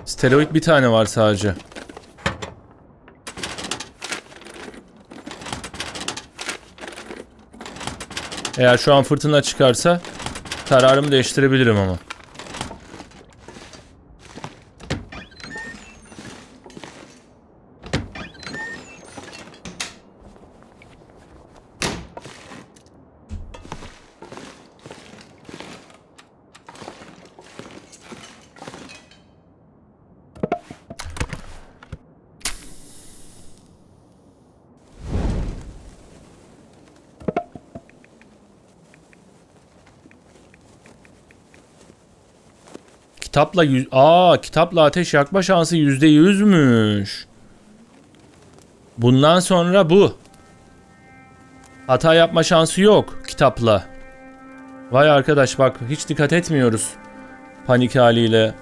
Steroid bir tane var sadece. Eğer şu an fırtına çıkarsa kararımı değiştirebilirim ama. Kitapla yüz... Aa, kitapla ateş yakma şansı yüzde yüzmüş. Bundan sonra bu. Hata yapma şansı yok kitapla. Vay arkadaş bak, hiç dikkat etmiyoruz. Panik haliyle.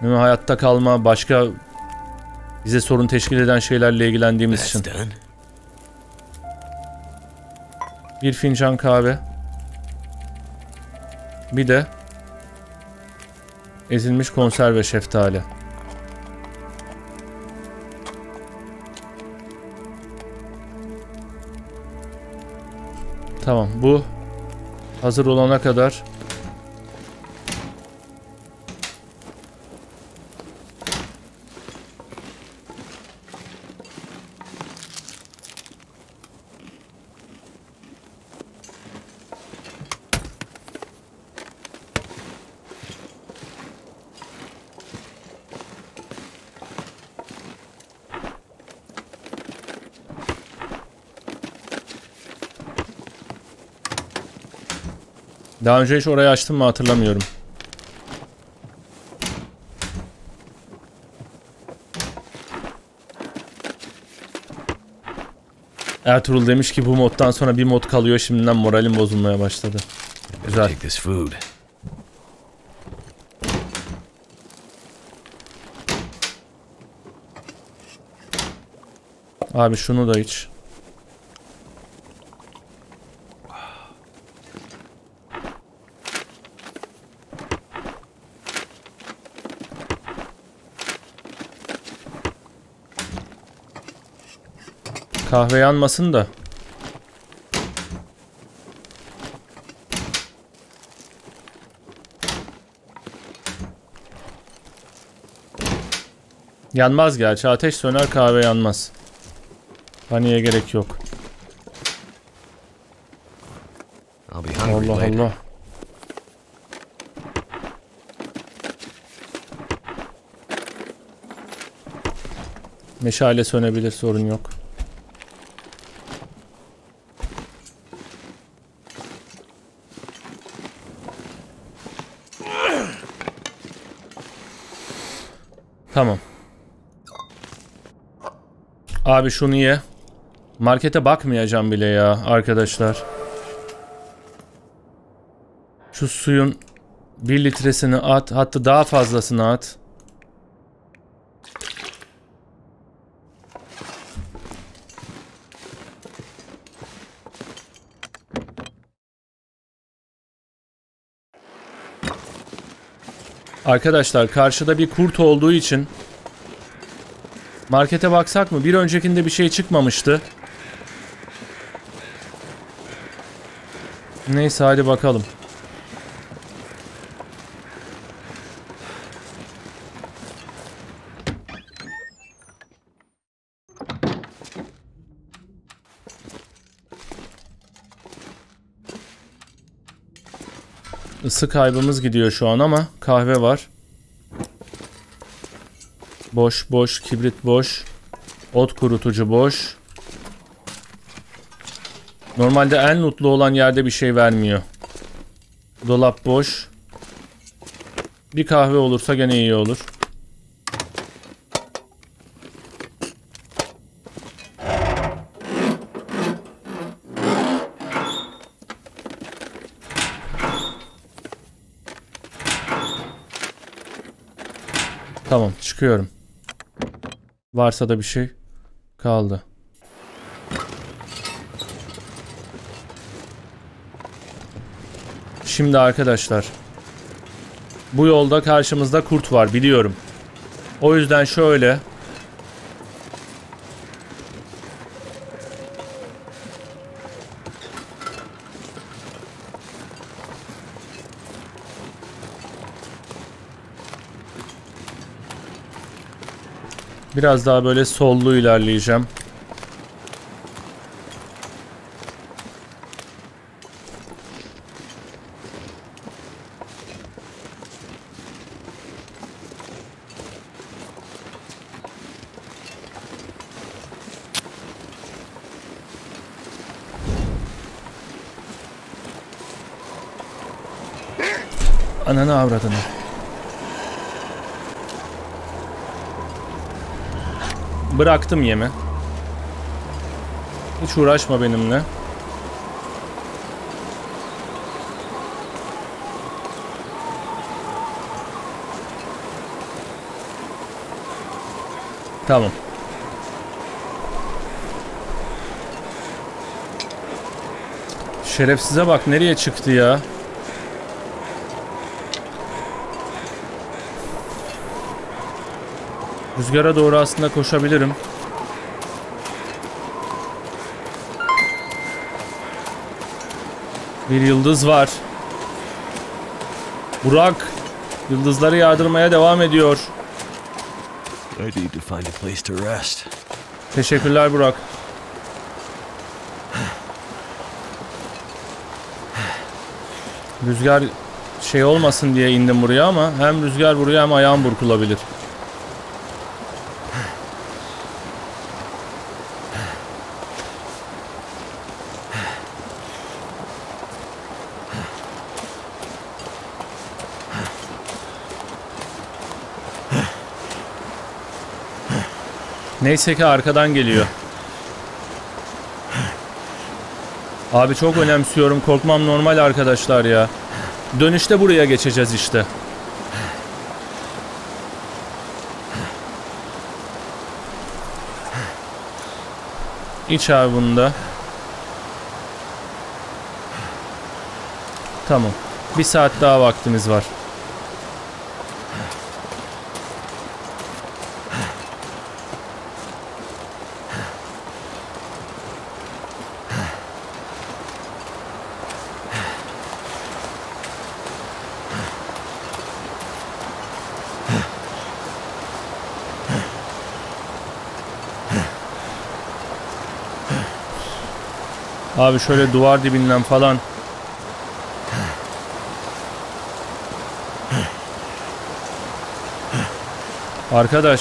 Hayatta kalma, başka bize sorun teşkil eden şeylerle ilgilendiğimiz için. Bir fincan kahve. Bir de ezilmiş konserve şeftali. Tamam, bu hazır olana kadar Daha önce hiç orayı açtım mı hatırlamıyorum. Ertuğrul demiş ki bu moddan sonra bir mod kalıyor, şimdiden moralim bozulmaya başladı. Güzel. Abi şunu da iç. Kahve yanmasın da. Yanmaz gerçi. Ateş söner, kahve yanmaz. Paniğe gerek yok. Allah Allah. Meşale sönebilir, sorun yok. Tamam. Abi şunu ye. Markete bakmayacağım bile ya arkadaşlar. Şu suyun bir litresini at. Hatta daha fazlasını at. Arkadaşlar karşıda bir kurt olduğu için markete baksak mı? Bir öncekinde bir şey çıkmamıştı. Neyse hadi bakalım. Isı kaybımız gidiyor şu an ama kahve var. Boş, boş, kibrit boş. Ot kurutucu boş. Normalde en mutlu olan yerde bir şey vermiyor. Dolap boş. Bir kahve olursa gene iyi olur. Tamam, çıkıyorum. Varsa da bir şey kaldı. Şimdi arkadaşlar, bu yolda karşımızda kurt var biliyorum. O yüzden şöyle biraz daha böyle sollu ilerleyeceğim. Ananı avradını. Bıraktım yeme. Hiç uğraşma benimle. Tamam. Şerefsize bak, nereye çıktı ya? Rüzgara doğru aslında koşabilirim. Bir yıldız var. Burak yıldızları yağdırmaya devam ediyor. Teşekkürler Burak. Rüzgar şey olmasın diye indim buraya ama hem rüzgar vuruyor hem ayağım burkulabilir. Neyse ki arkadan geliyor. Abi çok önemsiyorum. Korkmam normal arkadaşlar ya. Dönüşte buraya geçeceğiz işte. İç abi bunu da. Tamam. Bir saat daha vaktimiz var. Abi şöyle duvar dibinden falan. Arkadaş.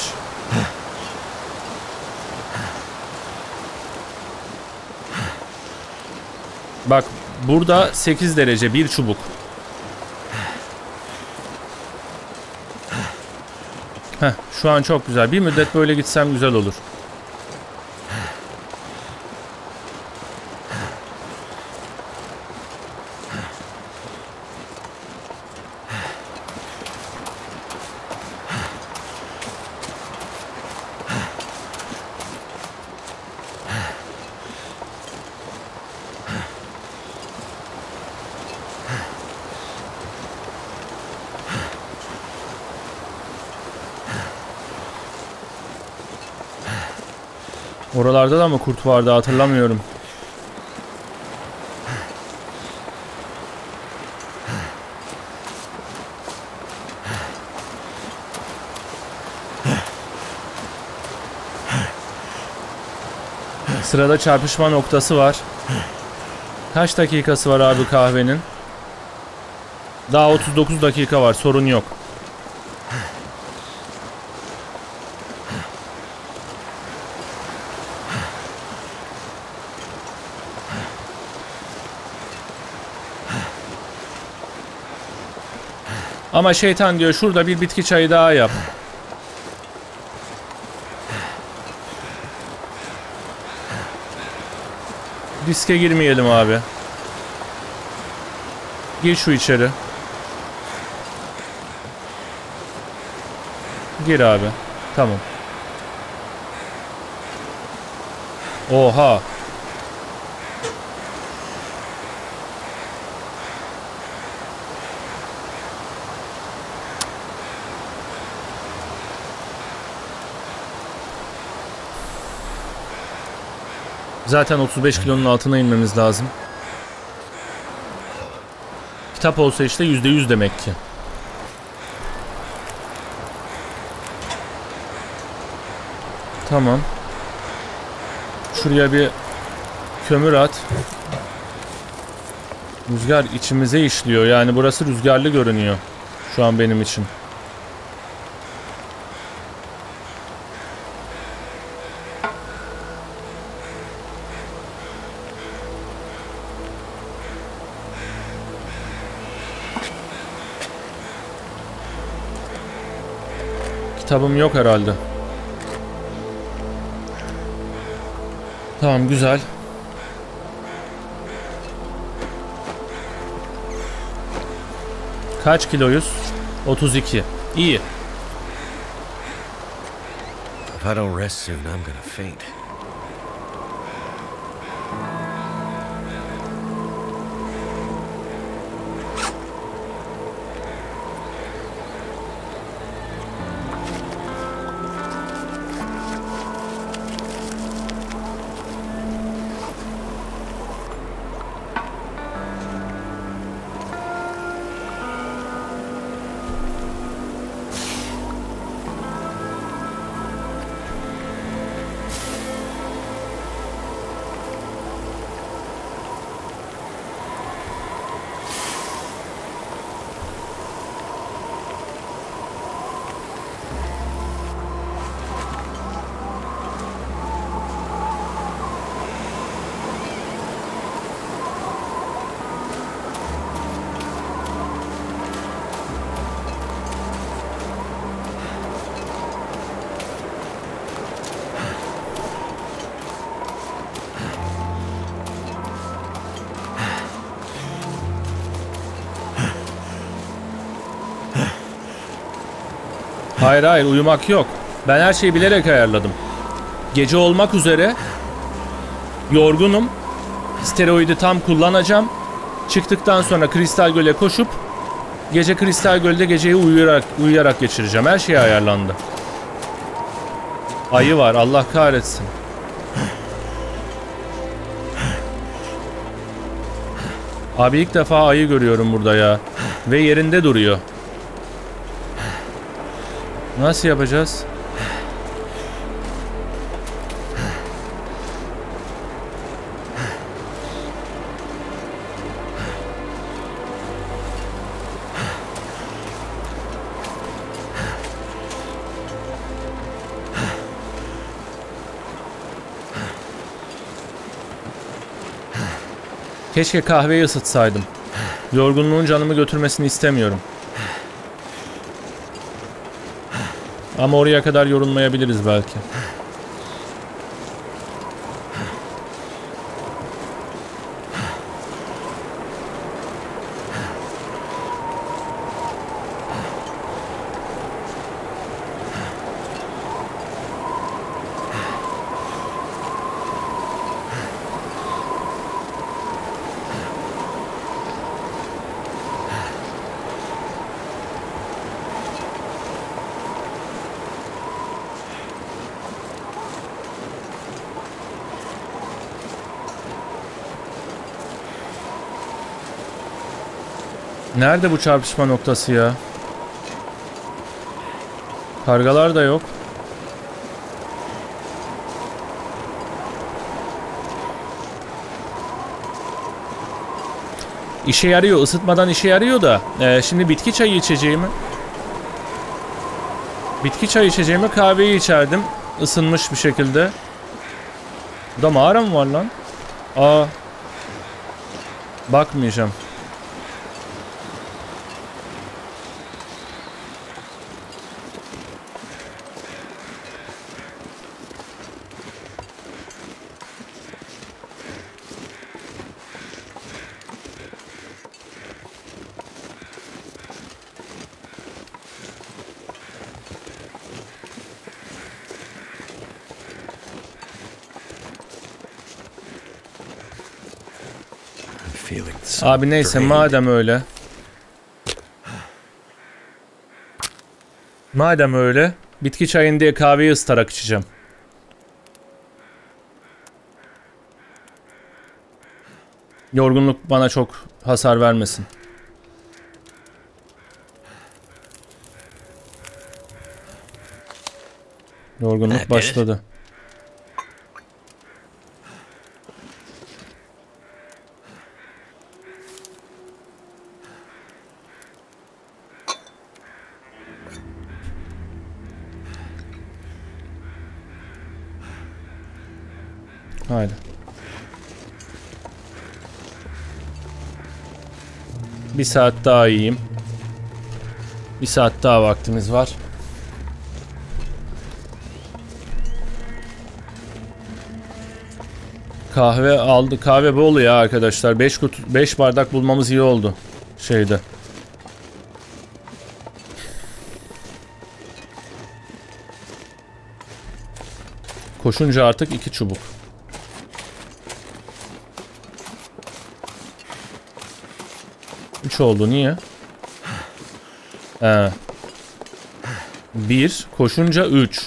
Bak burada sekiz derece bir çubuk. Heh, şu an çok güzel. Bir müddet böyle gitsem güzel olur. Oralarda da mı kurt vardı hatırlamıyorum. Sırada çarpışma noktası var. Kaç dakikası var abi kahvenin? Daha otuz dokuz dakika var, sorun yok. Ama şeytan diyor şurada bir bitki çayı daha yap. Riske girmeyelim abi. Gir şu içeri. Gir abi. Tamam. Oha. Zaten otuz beş kilonun altına inmemiz lazım. Kitap olsa işte yüzde yüz demek ki. Tamam. Şuraya bir kömür at. Rüzgar içimize işliyor. Yani burası rüzgarlı görünüyor şu an benim için. Kitabım yok herhalde. Tamam, güzel. Kaç kiloyuz? otuz iki. İyi. If I don't rest soon, I'm gonna faint. Hayır hayır, uyumak yok. Ben her şeyi bilerek ayarladım. Gece olmak üzere. Yorgunum. Steroidi tam kullanacağım. Çıktıktan sonra Kristal Göl'e koşup gece Kristal Göl'de geceyi uyuyarak, uyuyarak geçireceğim. Her şey ayarlandı. Ayı var, Allah kahretsin. Abi ilk defa ayı görüyorum burada ya. Ve yerinde duruyor. Nasıl yapacağız? Keşke kahveyi ısıtsaydım. Yorgunluğun canımı götürmesini istemiyorum. Ama oraya kadar yorulmayabiliriz belki. Nerede bu çarpışma noktası ya? Kargalar da yok. İşe yarıyor. Isıtmadan işe yarıyor da. Ee, şimdi bitki çayı içeceğimi... Bitki çayı içeceğimi kahveyi içerdim. Isınmış bir şekilde. Burada mağara mı var lan? Aa. Bakmayacağım. Abi neyse, madem öyle. Madem öyle, bitki çayını diye kahveyi ısıtarak içeceğim. Yorgunluk bana çok hasar vermesin. Yorgunluk başladı. Haydi. Bir saat daha yiyeyim. Bir saat daha vaktimiz var. Kahve aldı. Kahve bol ya arkadaşlar. beş bardak bulmamız iyi oldu. Şeyde. Koşunca artık iki çubuk. üç oldu. Niye? Ee, bir. Koşunca üç.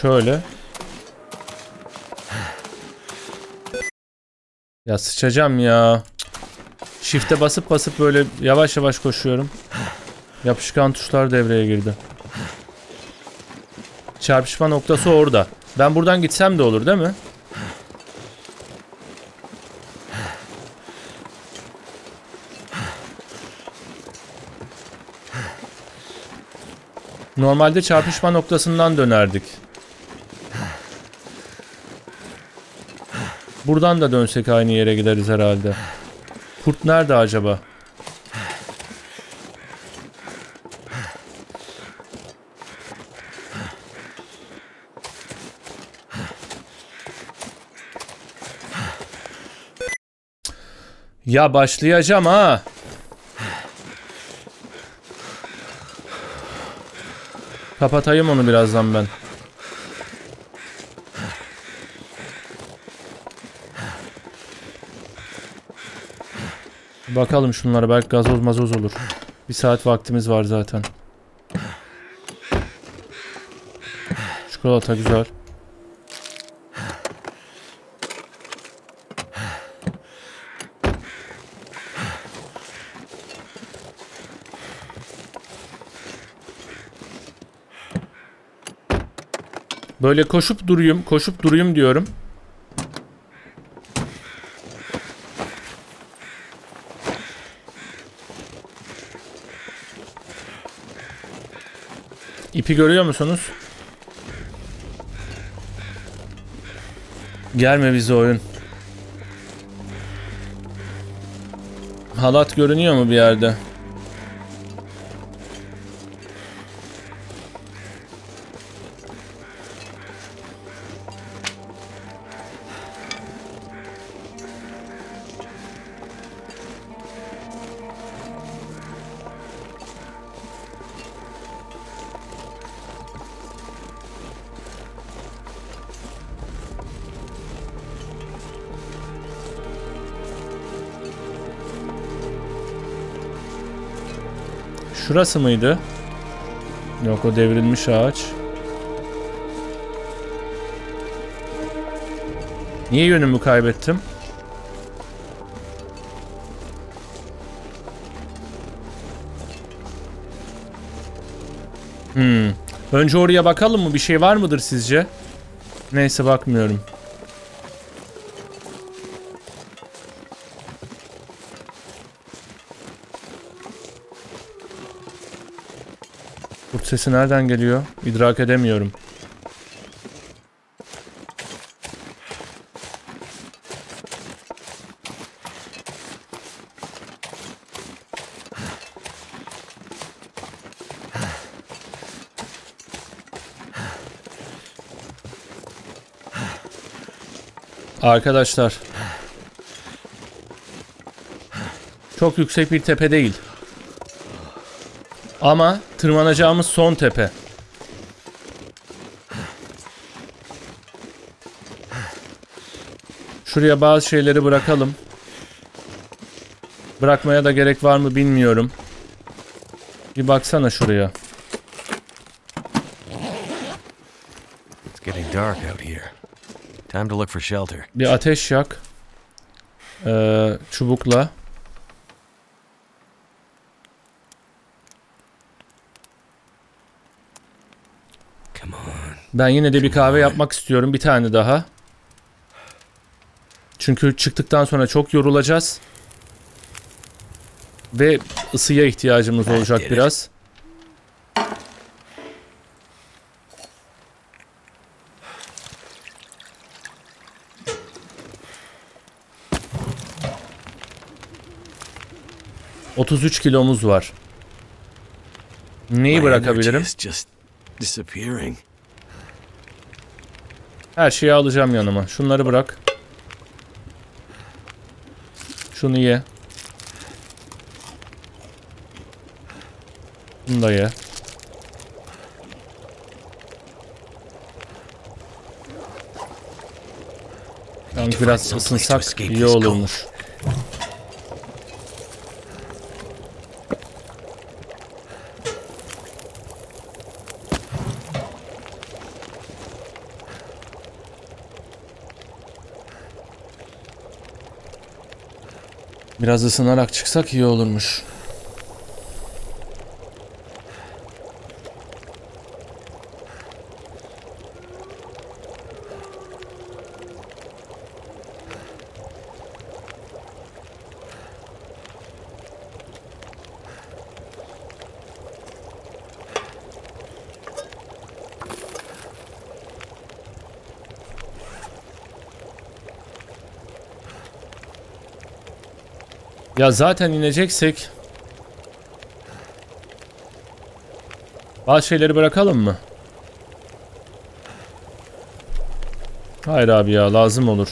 Şöyle. Ya sıçacağım ya. Shift'e basıp basıp böyle yavaş yavaş koşuyorum. Yapışkan tuşlar devreye girdi. Çarpışma noktası orada. Ben buradan gitsem de olur değil mi? Normalde çarpışma noktasından dönerdik. Buradan da dönsek aynı yere gideriz herhalde. Kurt nerede acaba? Ya başlayacağım ha. Kapatayım onu birazdan ben. Bakalım şunlara, belki gazoz mazoz olur. Bir saat vaktimiz var zaten. Çikolata güzel. Böyle koşup duruyum, koşup duruyum diyorum. İpi görüyor musunuz? Gelme bize oyun. Halat görünüyor mu bir yerde? Şurası mıydı? Yok, o devrilmiş ağaç. Niye yönümü kaybettim? Hmm. Önce oraya bakalım mı? Bir şey var mıdır sizce? Neyse, bakmıyorum. Sesi nereden geliyor? İdrak edemiyorum. Arkadaşlar, çok yüksek bir tepe değil. Ama tırmanacağımız son tepe. Şuraya bazı şeyleri bırakalım. Bırakmaya da gerek var mı bilmiyorum. Bir baksana şuraya. Bir ateş yak. Ee, çubukla. Ben yine de bir kahve yapmak istiyorum. Bir tane daha. Çünkü çıktıktan sonra çok yorulacağız. Ve ısıya ihtiyacımız olacak biraz. otuz üç kilomuz var. Neyi bırakabilirim? Her şeyi alacağım yanıma. Şunları bırak. Şunu ye. Bunu da ye. Yani biraz ısınsak iyi olurmuş. Biraz ısınarak çıksak iyi olurmuş. Ya zaten ineceksek bazı şeyleri bırakalım mı? Hayır abi ya, lazım olur.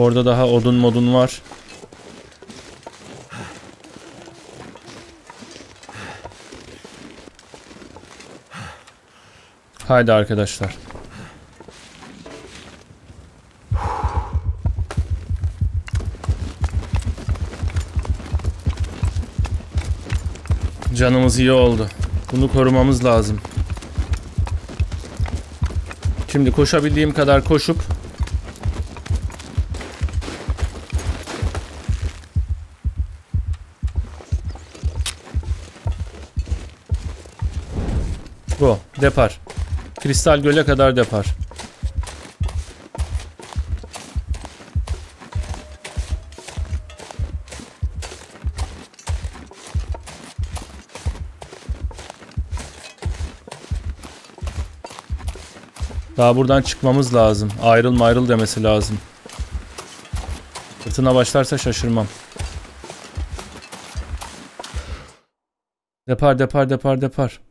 Orada daha odun modun var. Haydi arkadaşlar. Canımız iyi oldu. Bunu korumamız lazım. Şimdi koşabildiğim kadar koşup bu depar. Kristal göle kadar depar. Daha buradan çıkmamız lazım. Ayrıl ayrıl demesi lazım. Fırtına başlarsa şaşırmam. Depar depar depar depar.